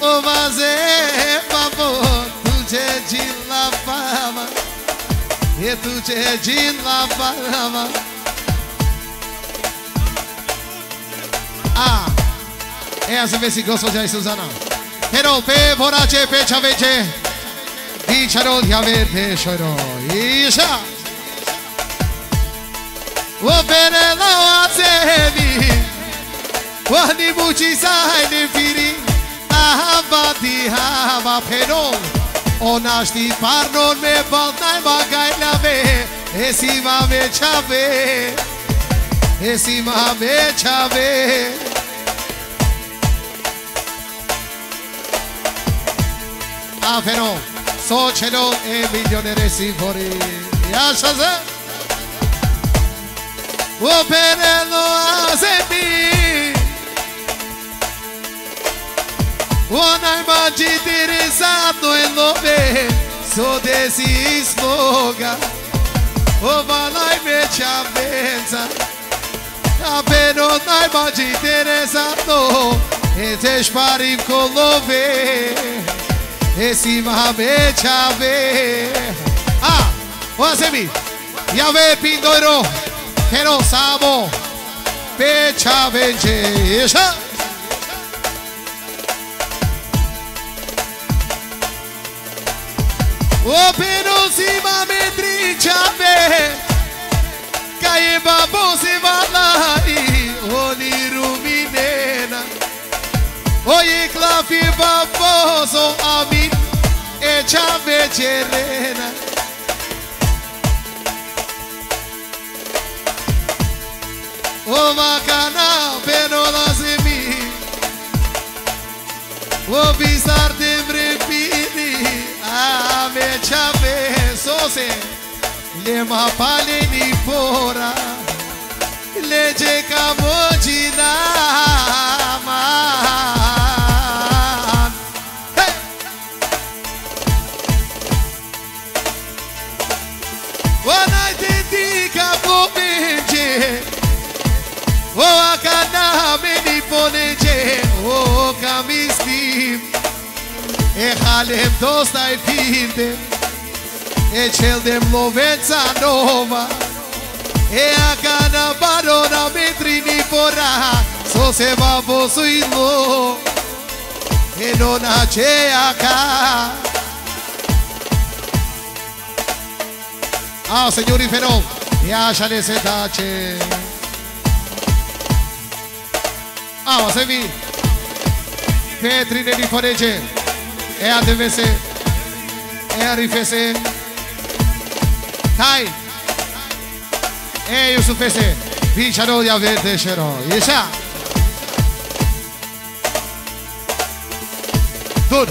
o fazer favor. Tujhe jila parama, ye tujhe jila parama. Essa vez se gosto já Suzana. Pero pe borache pe chaveche, bicharo diave pe choro. Isha, o pere lao azebi, o ni buchi sai ni firi, ahabati haba pero. O nashti parnon me baltnaj bagajna me. Esima me qave. Afero, so qeno e milionere si fori. Jashaze. O perelo azemi. Onaj mađi tiri zadno je lobe, so desi iz moga. Ovalaj veća venca, a peno onaj mađi tiri zadno, e teš parim kolove, e si ma veća ve. Oase mi, ja ve pindoro, hero samo, veća venče, ješa. O pero si va me trinchave, cae babo se va lai, o ni ruminena. Oye clafi baboso a mim, echame cherena. O bacana pero la semi, o pisar de brepini. Me chave sose, le mapale ni pora, le chega mojina man. Wanai titi kapo benje, o akana me ni ponje, o kamisti. E halem dostaj pinte, e celdem lovenca nova, e akana barona metrini pora, so se va posuilo, e non ha ce acá. Senhori Ferol, e acha nesse tache. Você vi, Petrini Foreje. É a DVC, é a RFC, Thai, é o SUPC, Vicharo de Avete Xeró, Yesha, Dur,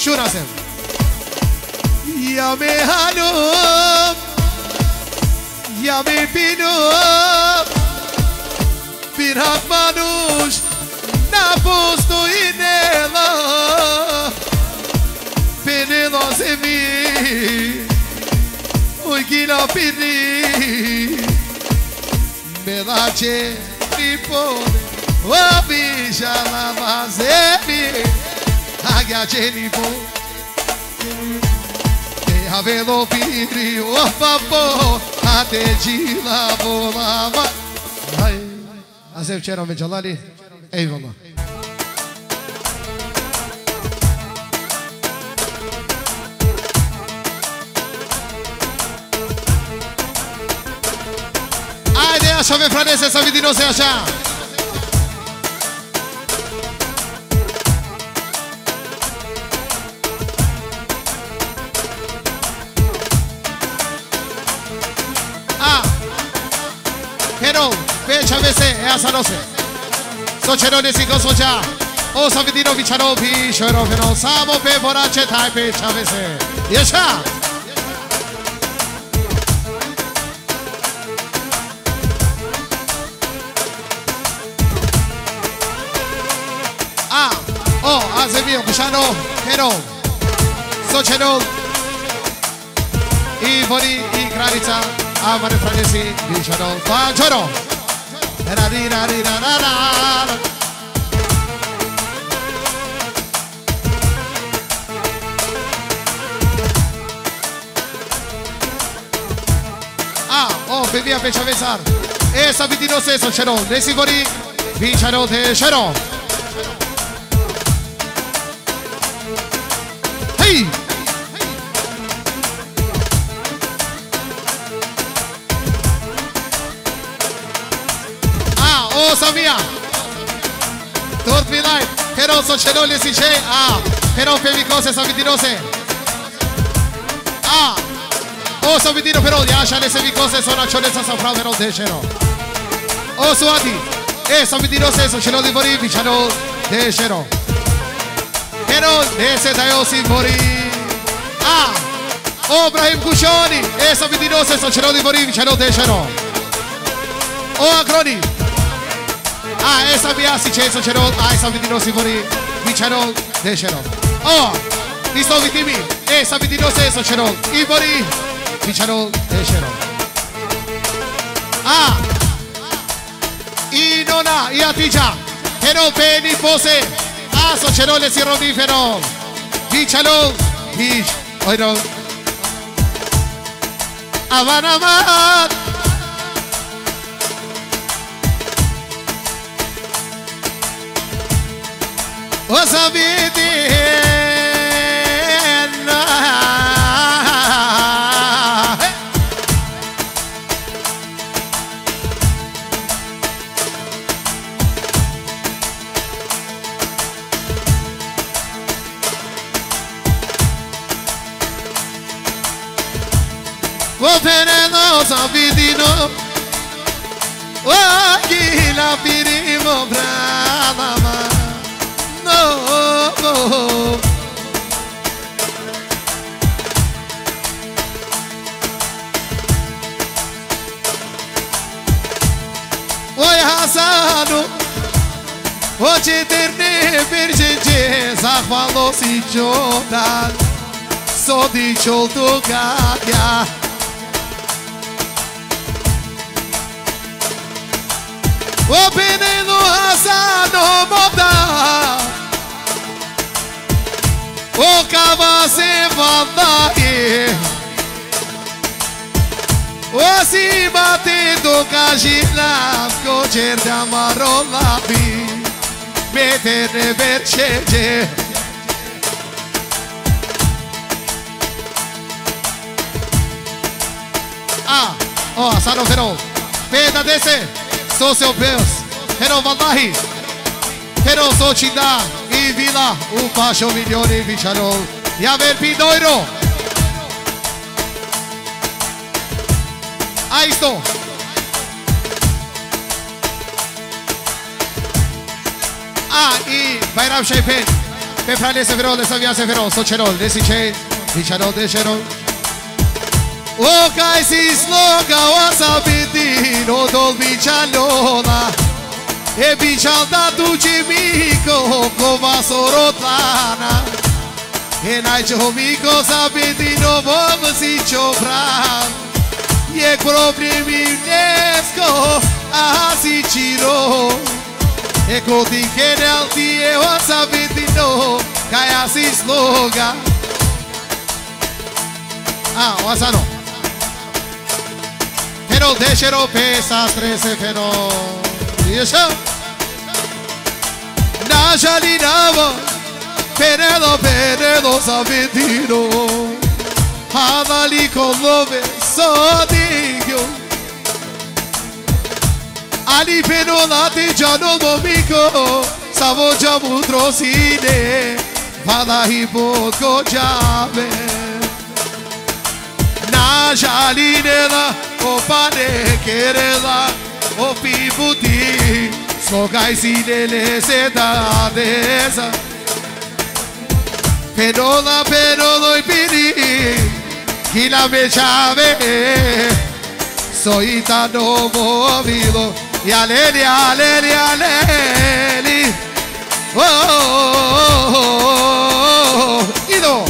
Shurasem, Yame Hanum, Yame Pinum, Birhak Manush, Napustu Inela. Zemi, oi que não pedi, me dá de pôde, o bicho lá vai zemi, águia de pôde, tem a velo pedi, o favor, até de lá vou lavar, Azef Çerhan ve Celali. Eyvallah. Haydi yaşa ve Franes, esa vidinosa yaşa. Veja vece, essa não sei. Socherone sigo soja. O savidino vicharo bi shoro veno samo pe borache tai pe chavese. Yesha. Ah, oh, azemio Gushano, hero. Socherone. I vori i Kravica, a mare franesi vicharo. Pa choro. Ah, oh, bebia fece a pensar. Essa vidino se socherò, nesse gori, vincerò te cerò. Hey! Sabia Tort me light Hero socherò le si c'è Ah Hero femi cose savitinose Ah Oh savitino però Yasha le semi cose sono accionessa safra Hero de c'ero Oh suati E savitinose socherò di mori Vicciano de c'ero Hero de se daio si mori Ah Oh Ibrahim Gushani E savitinose socherò di mori Vicciano de c'ero Oh Acroni Ah, essa via si c'è socherò, ah, essa vidino si mori, vicerò, decerò. Oh, ti sto vitimi, essa vidino se socherò, i mori, vicerò, decerò. Ah, i nona, i atigia, che non peni pose, ah, socherò le si romifero, vicerò, vicerò. Avanamat. وسبيدنا وفرنا وسبيدنا وجيلا بيري مبرنا Oy Hasanu, hoje terne virgem, zavalo se jogar, só de jogar. O veneno Hasanu mudar. O cavase vandai, o si batendo cajina, cojer de amarolabi, bete reverche. Ah, ó, sano ferou, peda desse, sou seu Deus, ferou vandai, ferou sou te dar. I vila u pašo milioni vičarov Ja verpi dojro A isto A i Bajram šajpen Pefranje se verol, nesavija se verol Sočerol, nesičej, vičarov dešerol O kaj si sloga Osabitin odol vičarona E bichada do chimico, como a sorotana. E na chomico, sabe de novo, se chobrar. E é próprio minesco, a se tirou. E coti que não tinha, eu sabe de novo, cai a se sloga. Ah, o asano. Pero deixero pesas, trece, pero. Yesha Na Shalinava Penedo Penedo Savetino Havali Kodove Sodigio Ali Penodate Giano Domingo Savogia Mutrosine Vada Riboco Jave Na Shalinava Opane Querela O pibuti, slogai si dele sedadeza Penola, penolo e piri, que la vechave Soita no movido, e aleli, aleli, aleli Oh, oh, oh, oh, oh, Ido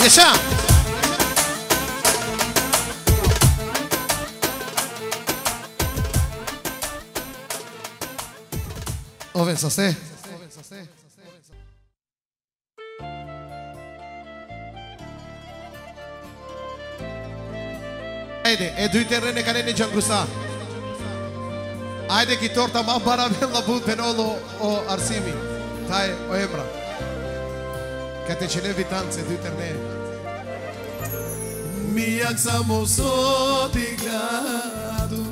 Deixa. Ouve essa cê? É do terreno que ele já cruzou. Aí de que torta mais barabel da bunda penolo o arsimi, tá? O hebra. Que te chile vitante do terreno. Miak samo sodigladu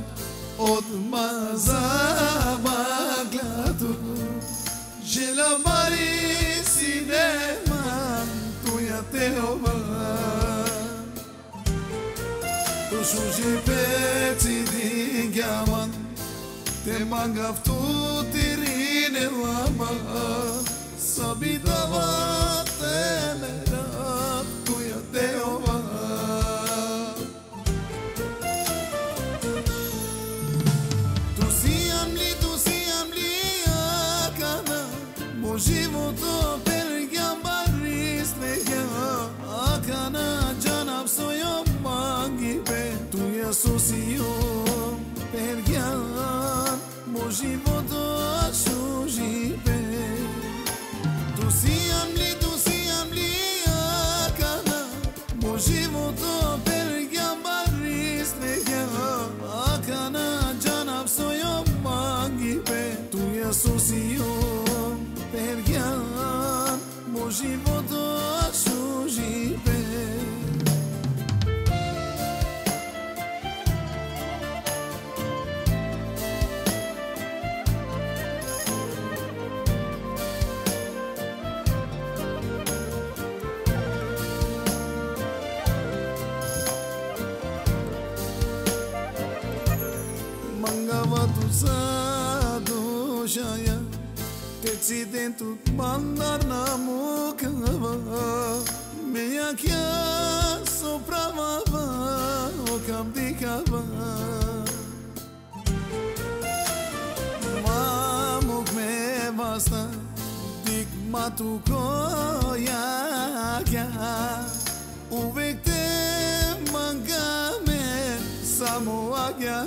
od mazabagladu Želamari si neman tuja te obala Tu su živeci digjavan te mangav tu tirine lama Sabitava temera tuja te obala Životo pergam baris neha akana janab soyom mangi pe tu yasosiyo pergam mo životo suji pe tu siam li akana mo životo pergam baris neha akana janab soyom mangi pe tu yasosiyo Pergiam, moji voto suji pe. Mangava tu sado jaya. Teci dentro mandar na muca Meia que soprava o camdicava Mamuk me basta Dik matukoya Uvek te mangame samoagya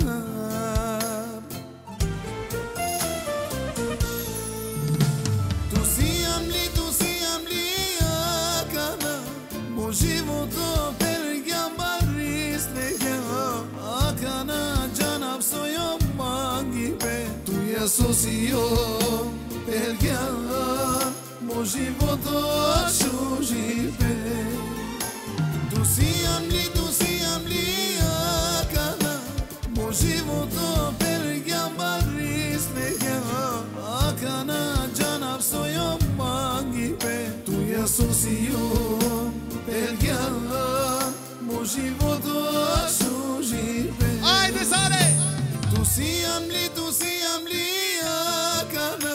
Životo pergam baris neha akana janab soyom mangi pe tu yasosiyo pergam mo životo suji pe tu siam li akana mo životo pergam baris neha akana janab soyom mangi pe tu yasosiyo Pergam, mo životo suji pe. Ajde sare! Tu siam li akana,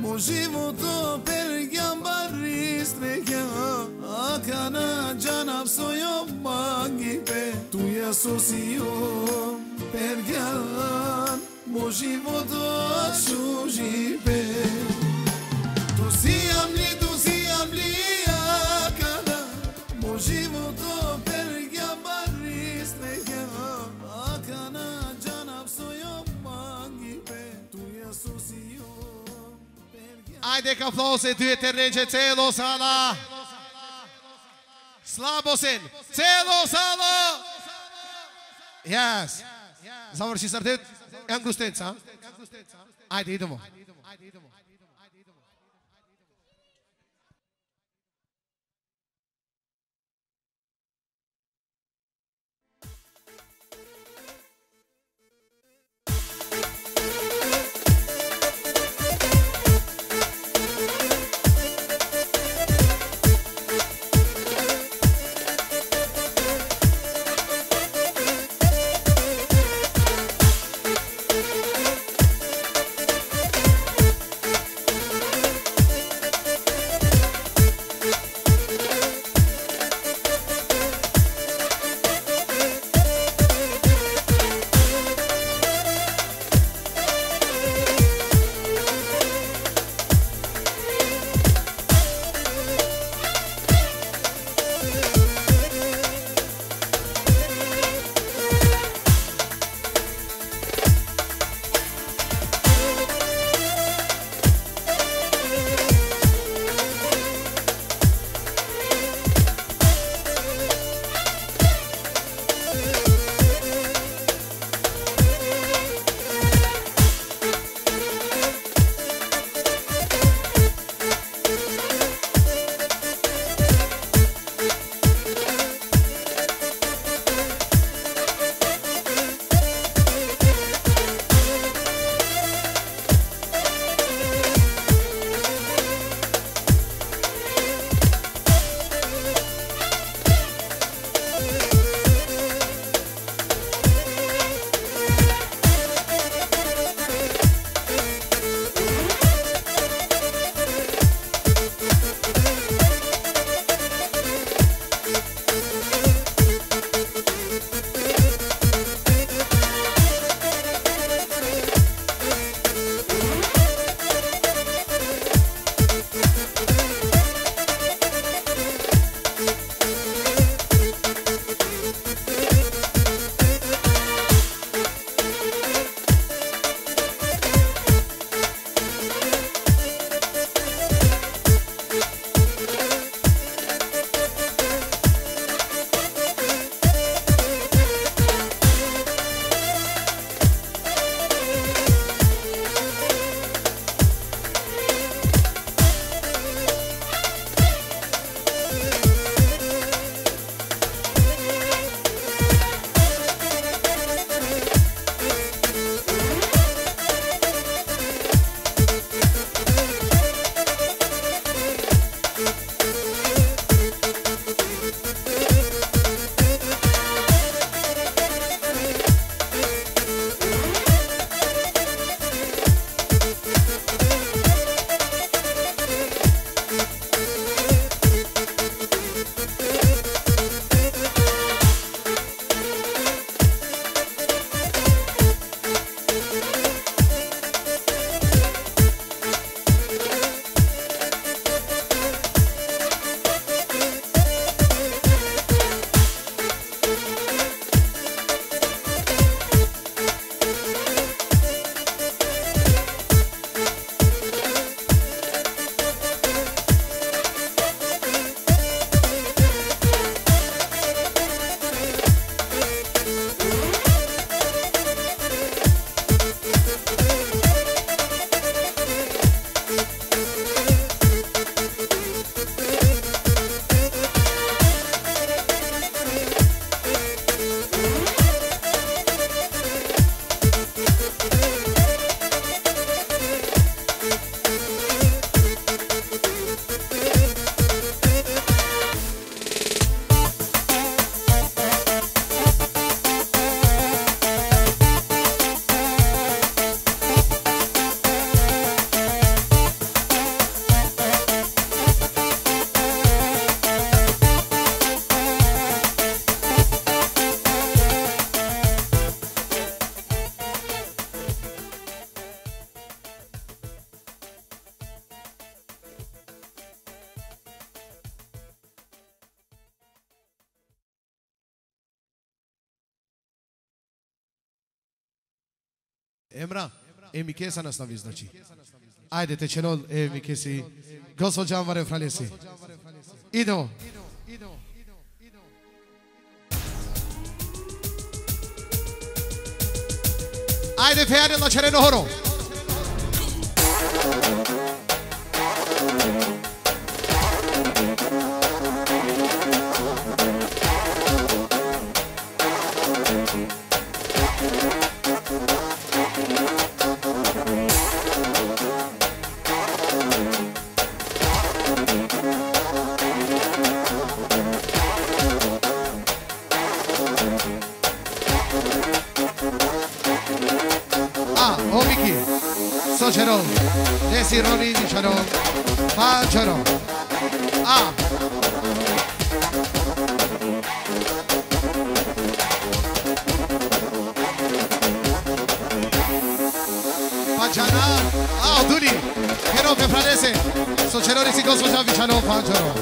mo životo pergam baris neha akana janab soyom mangi pe tu yasosiyo pergam, mo životo suji pe. Tu siam li akana. Životo pergam baris neha akana janab soyom mangi pe tu yasosiyo Ajde ka flosi dy tërrinqe celos Allah. Slabosin celos Allah. Yes. Završi sërtit e ngustinca. Ajde idemo. Emra, emikesa nas navis znači. Ajdete će non evi kesi. Gospođa Amare Franesi. Idemo. Ajde pejade na čereno horo. Desironi di Charo, Pacharo. Ah. Pachana, ah, Duni. Chero per Franese. So Cheroni si gospoja Vichano, Pacharo.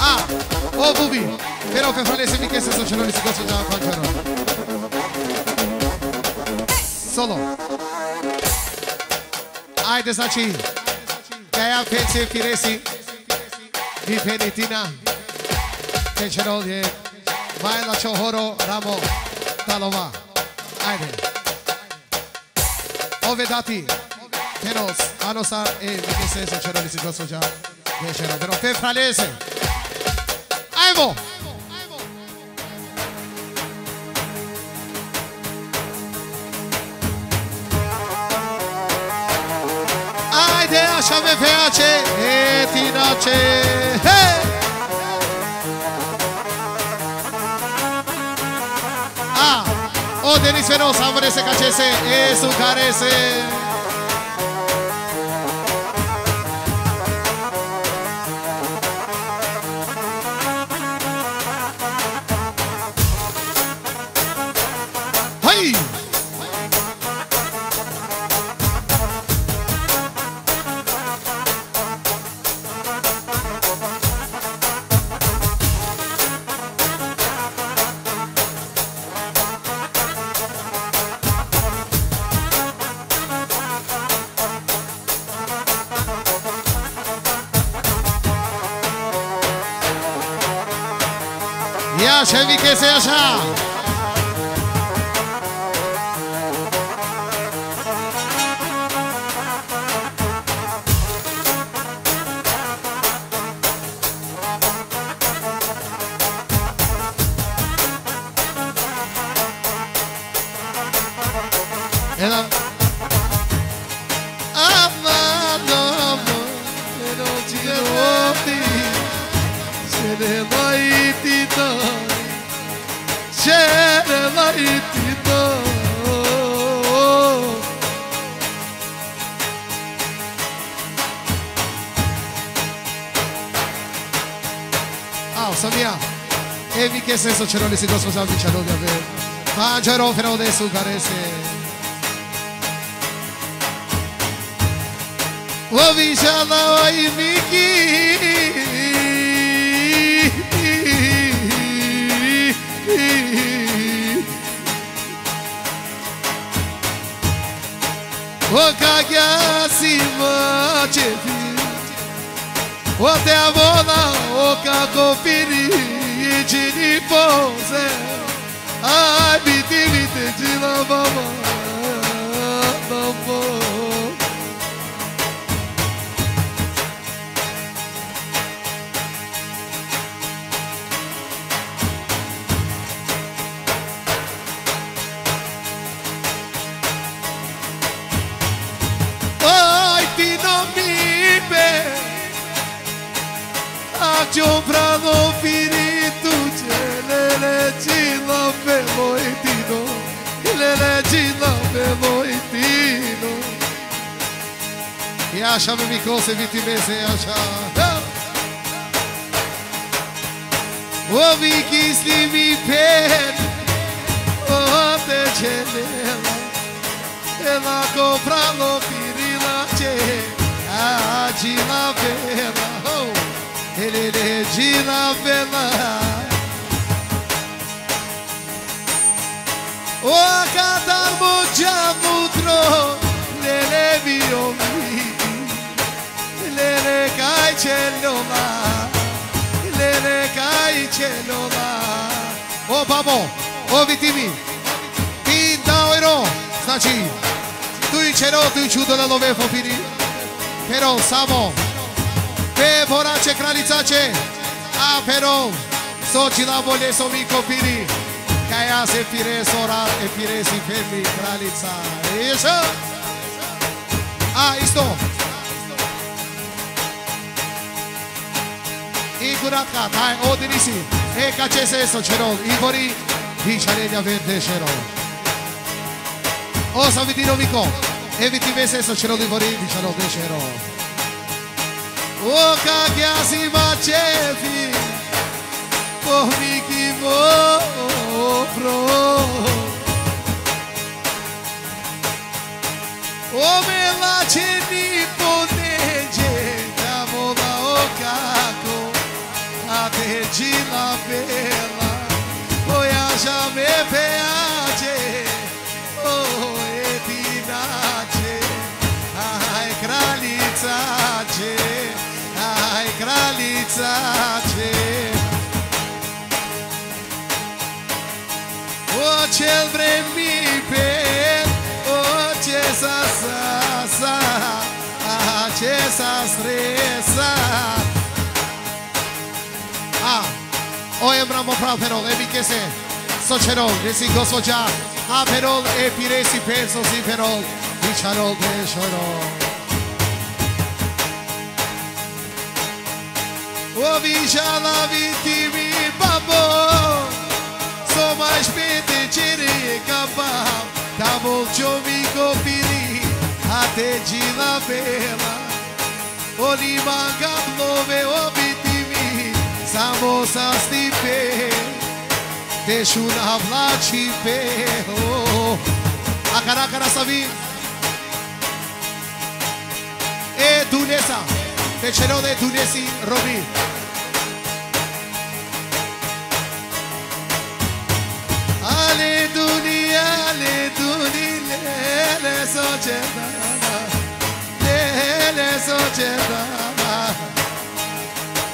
Ah, oh Bubi. Chero per Franese mi chiese so Cheroni si gospoja Pacharo. Solo. Ajde znači, kaja pece firesi, vi penitina, tečerol je, vajla čohoro, ramo, talova. Ajde. Ove dati, tenos, anosa, vidi se sa čerolici gospođa, večera, vero, pe fralese. Ajmo! Lasciami piace e ti nace Ah, o Denis Fenosa voresse cacese e su carese Hey! Chevi que seja Ela amado amor eu não te ouvi serei noite Cere la itito Ao Samia E mi che senso c'ero lì si gospođa Vičano Pađaro fero de su carese Lovi žala i miki O cagia si macevi O te avola o cacopiri E cini pose Ai bitini te di la mamma Ciò bravo finito le leggi la veloitino le leggi la veloitino e achava mi cose vitimese achava o vi che si mi per o te genela e la compralo pirila che a di la vela Ele de na vela O cada moja mudro Lele mi omidi O babo, o vitimi, ti daero, znači, tu i čudo na nove popiri, pero samo, pe vorače kraljicače, a pero, soči na volje so mi kopiri, kaj ja se pire sora, e pire si pemi kraljica, ješa, a isto, i kuratka, taj odinisi. E kače se sočerol, Igori, vičarenja vede šerol. Osam vidino viko, eviti me se sočerol, Igori, vičarol vede šerol. O kak ja si mačevi, pohmiki mopro. O me lačeni poneđe, da vola okako. A tedina bela, voyaja me peaje, oh edinaje, ai kraljicaje, ai kraljicaje. O cel vremi pel, o cesa sa, a cesa stresa. Ojem bramo prav perol, e mi che se socerol, che si gozo già, a perol e pire si penso si perol, mi charol de chorol. O vija la vitimi babo, so mais pete cere capam, da volcio mi copiri, a te gila bela, o li mangam nove o vitimi. Samo sam stipe, tešu na vlači pe. Akara, akara savi. E Tunesa, tečero de Tunesi robi. Ale duni, lele sočedana, lele sočedana.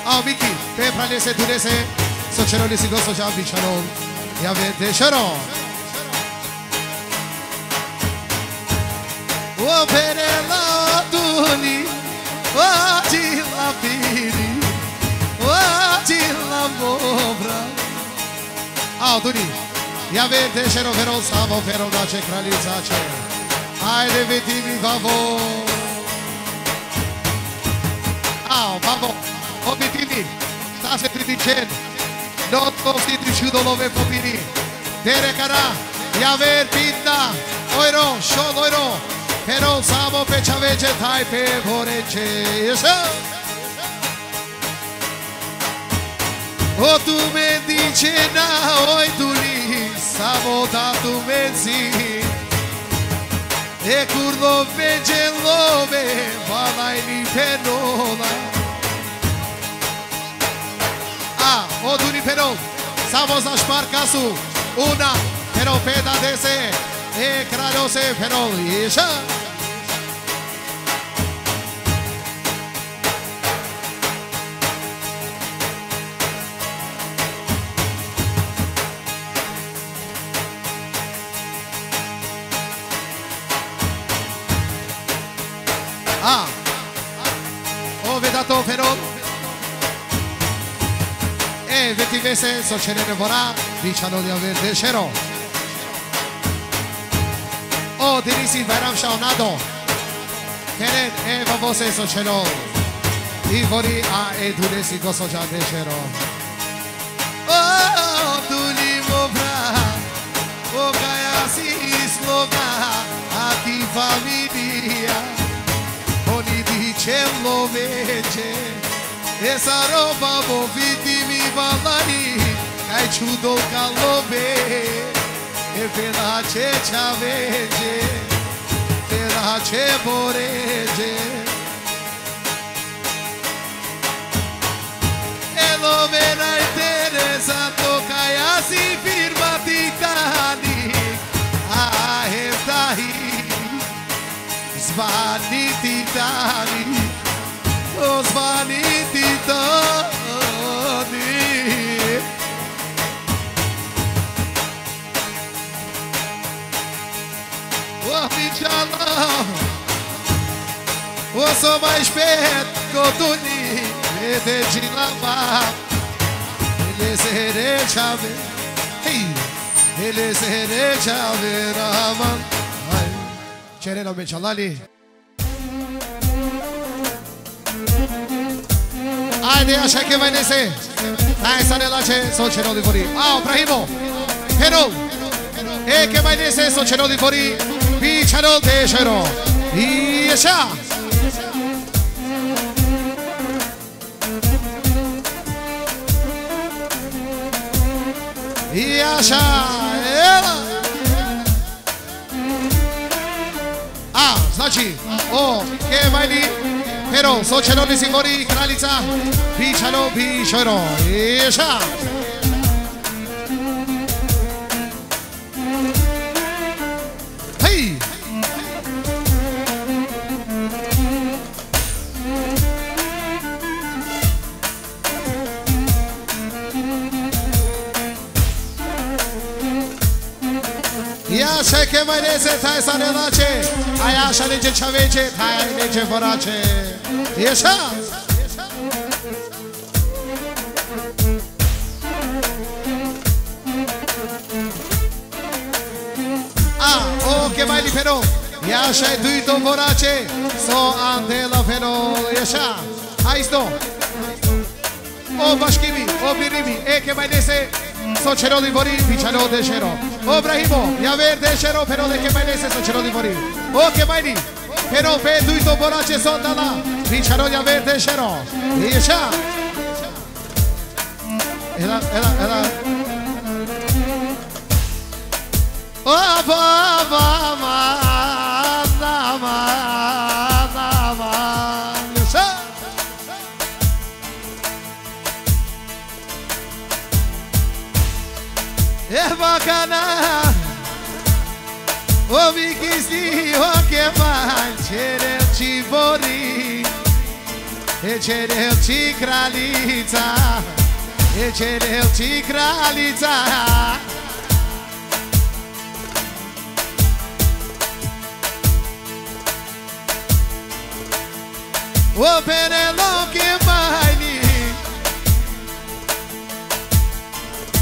A Miki, pe pralese Tunese, sočeroli si dosođa bičaron, ja vete šaron. O perela oduni, o dila piri, o dila mobra. A oduni, ja vete šaron, veron samo, veron dače kraljicače. Ajde veti mi babo. A babo. Obitini, sta se pritičen, notko si trišudolove popini, terekara, javer pinta, ojro, šod ojro, pero samo peča veđe, taj pe voreće. O tu me dičena, oj tu li, samo da tu me zi, e kurdo veđe love, valaj ni penola. Oduni perol, samo za šparkasu, una, pero peda dese, e kraljo se perol, ješa. A, ove da to perol. Veti vese, sočerene vora, vičano di aver dešero. O, dirisi vajram šaonado, teren eva vose sočero. I vori, a edune si gosođa dešero. O, duli mobra, o kaja si sloga, a ti familija, oni diče loveće. Essa roupa movida me balari, cai chudo calobe, e pela checha verde, pela cheborede, elo vera interesa toca assim firma titani, a resta ri, svani titani. Osmani Titani. Oh, Mijalão, eu sou mais esperto que o Tuni. Medo de lavar, ele sereja ver, ele sereja ver a mão. Querendo Mijalão ali. Aí acha que vai descer. Ah, essa relaxa, só cheirou de fori. Ah, Ibrahim, Herou. É que vai descer, só cheirou de fori. Picharo de cheiro. E já. E acha ela. Ah, Zati. Oh, que vai ali. Herou, só cheirou de fori, kralica. Bicharo, bicharo, eja. Hey. E acha que vai descer, tá essa relaxe. Aí acha de chavete, tá de forache. Deixa! Ah, o que vai liberou? E acha é tudo vorace, só andela ferou. Deixa! Aí estou! O Bashkimi, o Birimi, é que vai descer, só cheirou de morir, picharo de cheiro. O Brahimo, e a ver de cheiro, pero de que vai descer, só cheirou de morir. O que vai ir? Pero vê tudo vorace, só anda lá. Picharo ya verde cheiro. E já. Ela. Oh, vá, vá. É bacana. O Miquisi, o que vai? Cheiro de bori. E cereu tigralica, e cereu tigralica. O perelo que vai ni,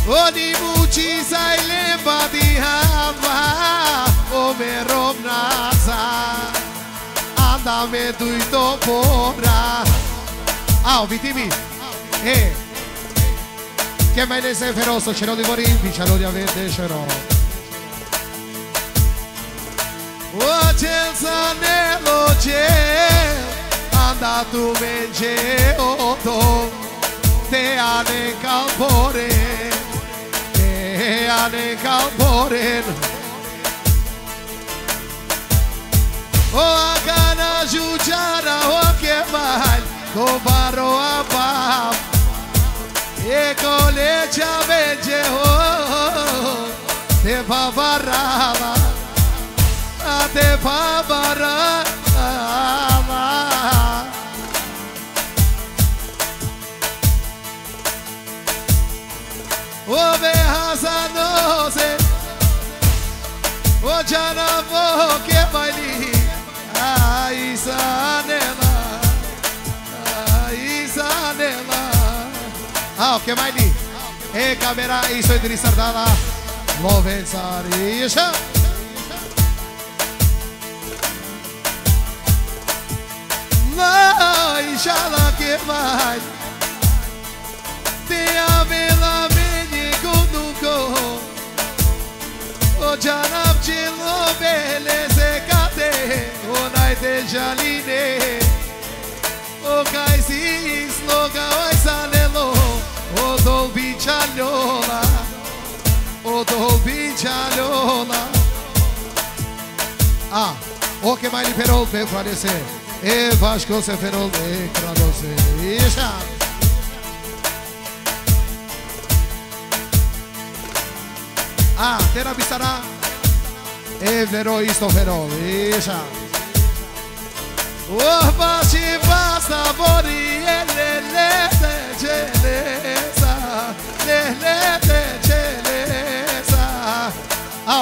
o dimuci sai leva di hava, o merom nasa, anda me duito pobra. Ah, o Vitimi! E che mai ne sei feroce, c'ero di Borimbi, c'ero di avete, c'ero. Oh, c'è il sanello, c'è, andato vece, otto, te ane calpore, te ane calpore. Oh, a cana giugiara, oh, che mai. O barro a pá, e colete a verde, te pavarava, te pavarava. O berraça doce, o jaravô que vai lhe, a isanela. Ah, o que mais li? E câmera, isso é de sardana. Lovenzarisha. Não, inshallah que mais. Te ame lá, me conduco. O janab de lobeleze cate. O naide jaline. O caisi sloga vai salelo. O do bichalhola, o do bichalhola. Ah, o que mais liberou veio para descer. E Vasco você ferou de para você. Isso. Ah, terá bistará. E verou isto ferou. Isso.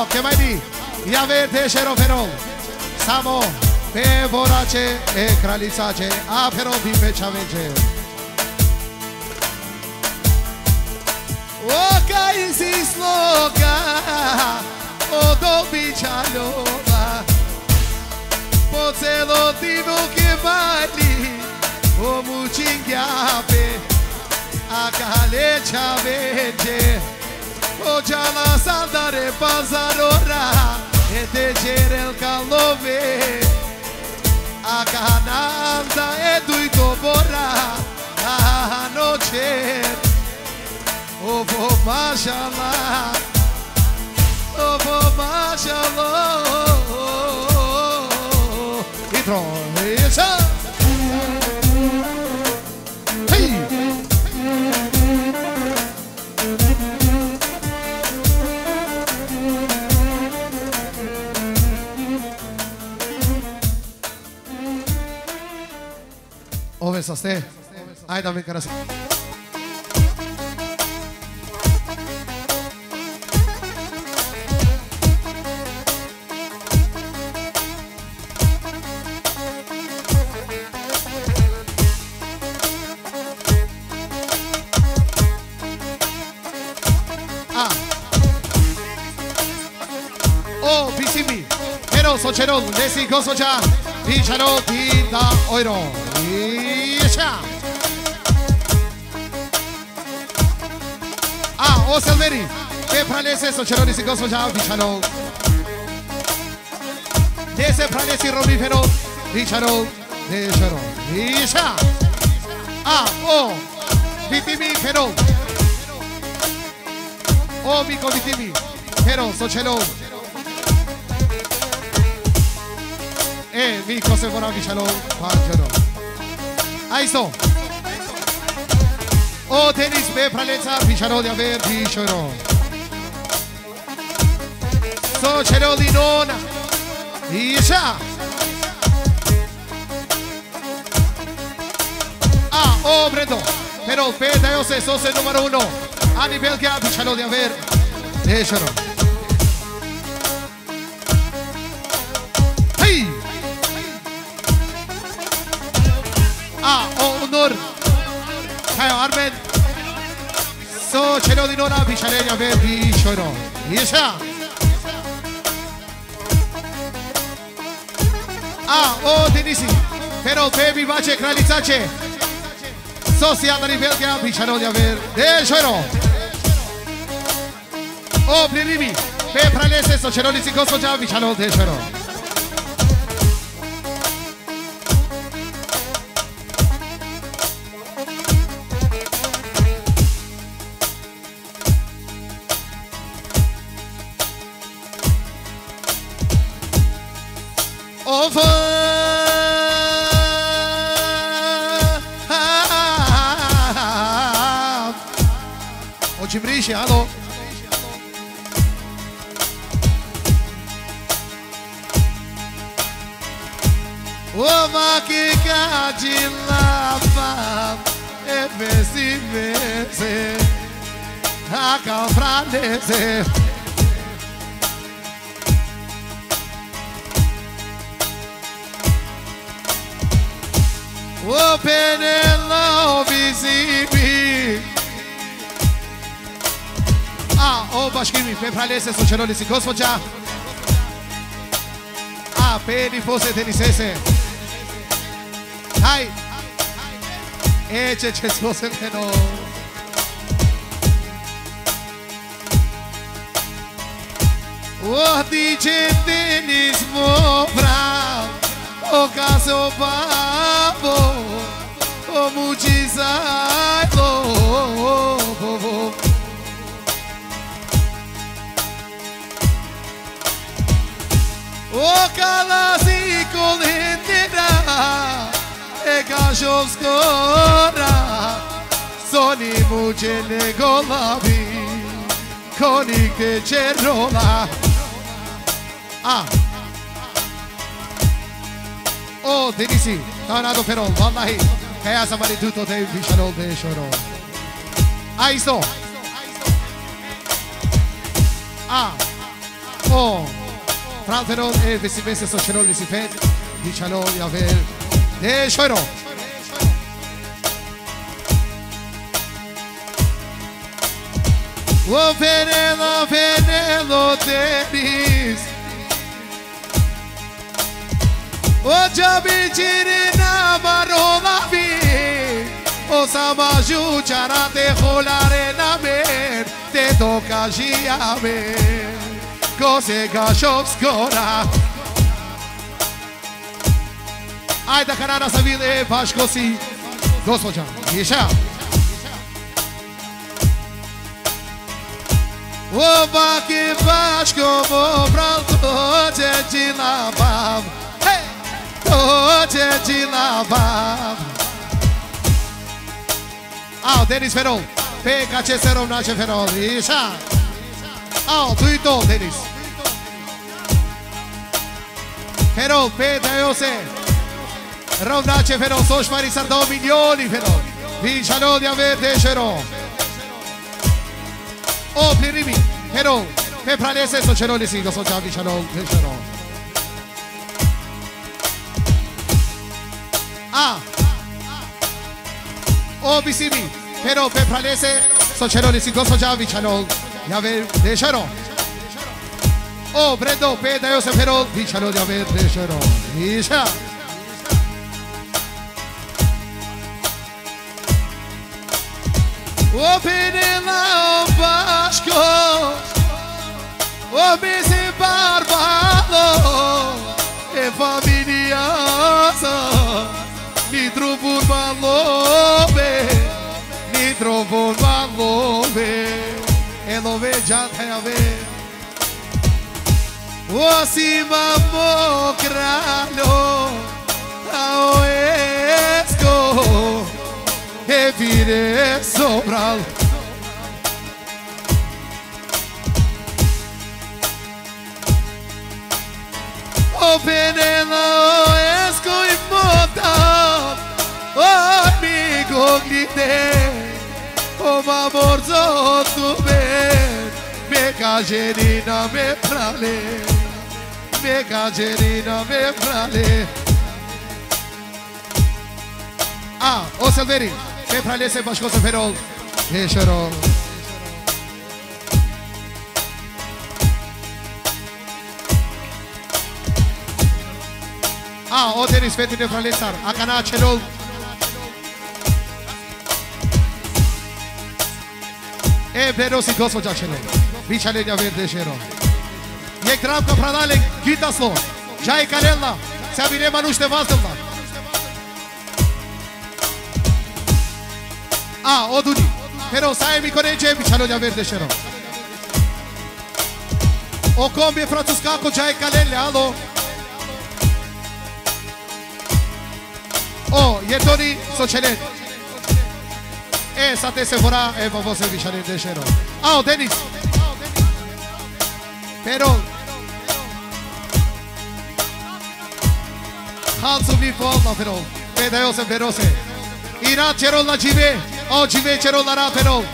Che mai di Yavete Sheroferon Samo Pevorace e Kralisace Afero di Pechavece O Kaisi Sloga O Dobichaloga Pozelo Dino che vali O Mucinghiape A Calecia Vece O jala sadare pazarora e tejere el calove a cananda e duito borra a noche o vou machalô e tronça Ouve essas te? Ai, dá bem coração. Ah. Oh, PCB. Pero socherol, desi gozo já. Picharo, pita, oiro. Ah, o Selveri, e pra nesse socheroni se gosto já bichano. Desse pra nesse romifero, bichano, deixero, bicha. Ah, o vitimi ferro. O mico vitimi ferro socheroni. E mico se vorá bichano, parjero. Aí só. O tênis B pra letra, bicharo de haver, bicharo. Sou cheiro de nona. Bicha. Ah, o Brendo. Pero peta eu sei, sou seu número uno. A nível que a bicharo de haver, bicharo. So chelo di nona bichare ya ve bichoro. Yesha. Ah, oh Denisi. Pero baby bache kralicace. So si alla rivel che bicharo ya ve. Deshoro. Oh Brimi. Pe pralese so chelo di sicoso ya bicharo deshoro. Alô. O maquica de lava é vence a calfradeze. O penelão visível. Ah, o Bashkimi, vem pra lesse, sou cheiro de se gosfodia. Ah, peri fosse de licença. Ai, e tchê tchê fosse menor. O DJ Denis Mobral, o caso babo, como design, oh. O calazico lindera e cachoscora Soni mucele golabi coni che cerrola. Ah, O Denise, Tanado Ferol, Wallahi, Kayasa Marituto Dev, Vishalol Beshoro. Aiso. A. O. Franferol, Vesibese Socherol, Nisifet, Vishalol Yavel, Deshoro. O Venelo, Venelo, Denise. O Jabitiri na barola vi, o Samaju chara te rolare na mer, te toca giabe, cose gachos cora. Ai da cara nessa vida é vasco si, gosto já, deixa. O baque vasco vou pra gente lavar. Hoje é de lavar. Ao Denis Ferol, pega Cesarão na Ferol, Isha. Ao Tuito Denis Ferol, pega eu sei. Rondache Ferol, só os marisardão milhões Ferol. Vincharão de haver deixarão. O Pirimi Ferol, pega para esse só Ferol e siga só já Vincharão deixarão. Ah, o Bisimi, pero per pralese, socheroli si gozo già vicino, di aver deixarò. O Brendo, peda eu se però, vicino di aver deixarò. Isha. O Penela, o Vasco, o Bisi Barbado, e familioso. Me trovo valor, me trovo valor, eu não vejo até a ver. O cima mocralho, ao esco, revire sobral. O veneno, o esco e bota. O amigo glide, o amor do bem, mecagerina me prale, mecagerina me prale. Ah, o Silveri, me prale se baixou o ferol, deixarão. Ah, o Denis Fete de prale estar, a cana cherol. E pero si gozo já chegou. Bichale de haver deixarão. E a gravca para dar-lhe guitarra. Já é canela. Se a virema não esteve lá. Ah, o Duni. Pero sai-me com ele. Bichale de haver deixarão. O combi franciscaco já é canela. Oh, e Duni, sou chelete. Essa terça fora é para você deixar ele deixar. Ah, o Denis. Perol. Hanso vi volta Perol. Pedaiosa Perose. Irá Cherol na Jive. O Jive Cherol na Perol.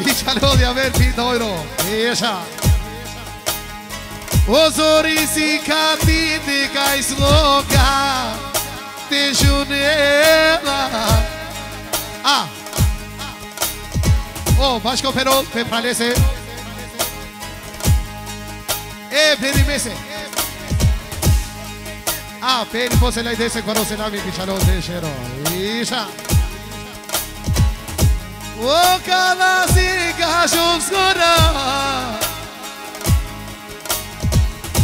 Deixarou de haver vindo. Deixa. Os orisicati de cais louca. De Junela. Ah. Oh, Vasco Ferol, prepare-se. E perime-se. Ah, peri você lá e desce quando você não me bicharou, deixarou. Isha. O Calasica Juscura.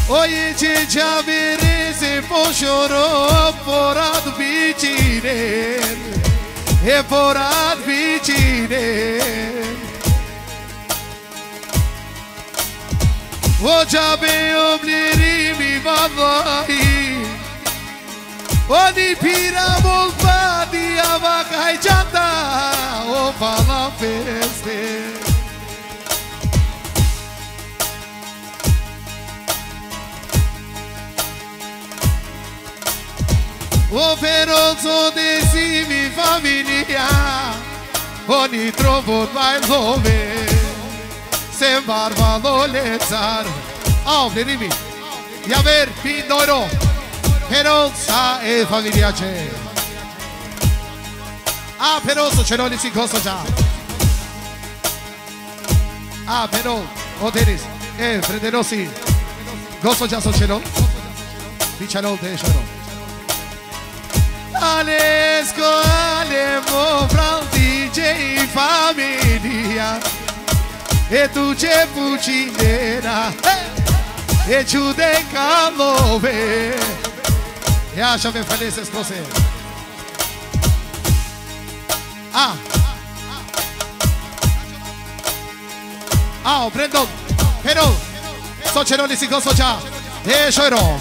Oi, Tijabiri, se for chorou, porado bitirei. E porad vicine. O jabe obliri mi vallahi. O di pira volta di avacai jata. O fala feste. operoso desse mi famiglia, ogni trovo vai dove, se barba dolezar, avvenimi, di aver fin d'oro, peronza e famiglia c'è. Ah, peroso ce l'ho lì si cosa già. Ah, però, o tenis, frederosi, gozo già so ce l'ho, vi ce l'ho, te ce l'ho. Alesco, alemo, frantice in famiglia, e tu c'è cucinera, e ciude calove, e lasciami fare se scose. Ah, ah, prendo, però, so c'ero lì si coso già, e c'ero,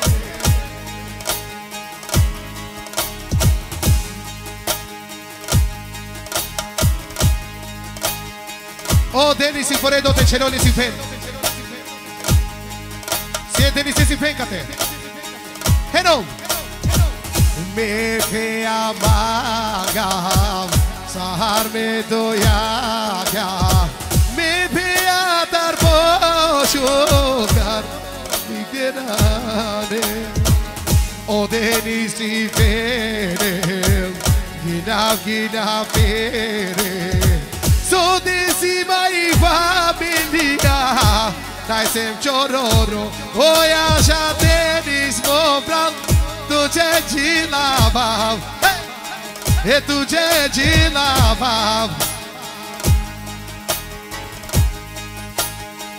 oh, Denis, se for aí, do Teixeira, ele se vende. Se é Denis, se vende, até. Renan. Me que amaga, sahar me doiaga, me que atar pochugar, me que nade. Oh, Denis, se vende, guina, vende. Sou decima e família, dai sempre chororo. Oi, a já Denis comprando, tu te de lavar, e tu te de lavar.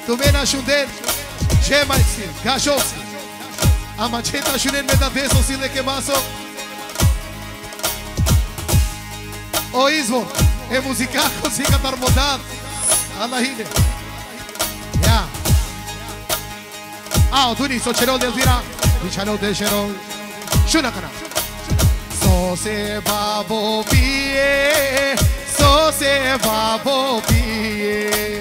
Tu vem na chudeira, gemais-se, cachorro-se. A macheta na chudeira, me dá vez, não se lhe queimaço. O ismo. É musical, consiga estar mudado. Anda aí, né? Yeah. Ah, o Duni, só tirou de virar. Bichano de cheirou. Chuna, cara. Só se vá bobie. Só se vá bobie.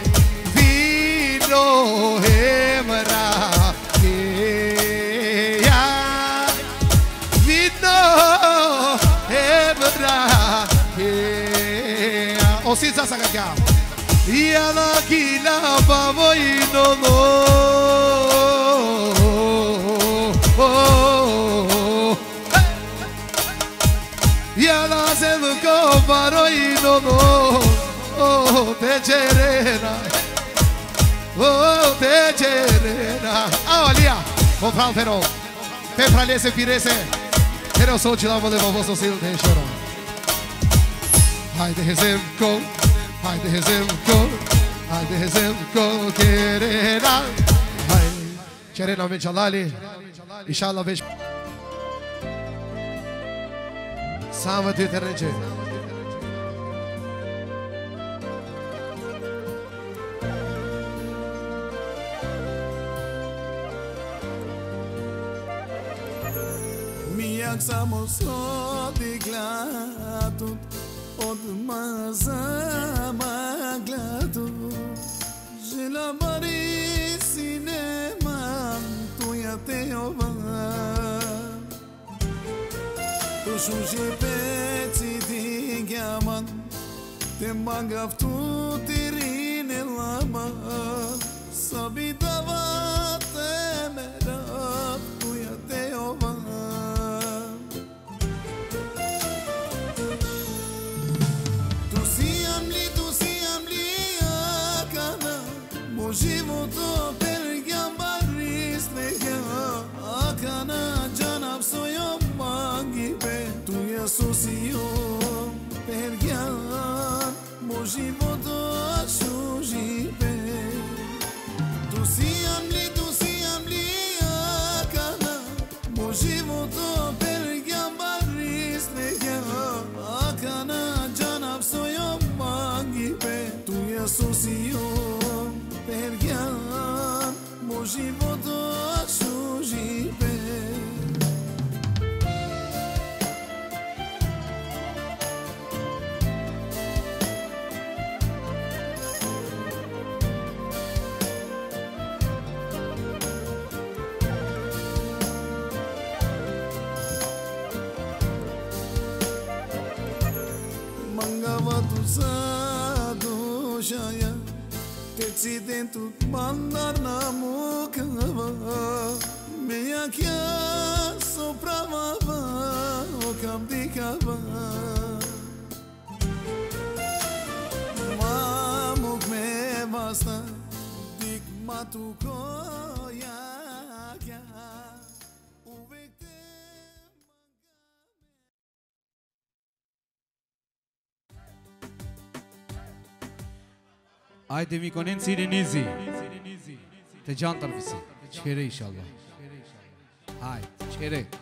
Vino remra. Yeah. Vino remra. Yeah. O Cisa Sagaga e ela que lava vai no no e ela se nunca parou e no no o tejerena ah olha vou para o ferro tem para esse pirece eu sou de lá vou levar você se deixar hai de exemplo, quererá. Hai, quererá me jalali, inshallah vejo. Salve de terrente. Minha xamosó de glado. Olmaz ama gladu, gelabari sinema tu ia te ovar. Tu sujepeti de gaman, te magaf tu tirine lama, sabidava temera tu ia te ovar. Životo pergambaris nega akana janab soyom mangibe tu yasosiyom pergam mo životo shujibe tu siamli Haydi میکنین سیرینیزی تجان طرفی سی چهره انشالله های چهره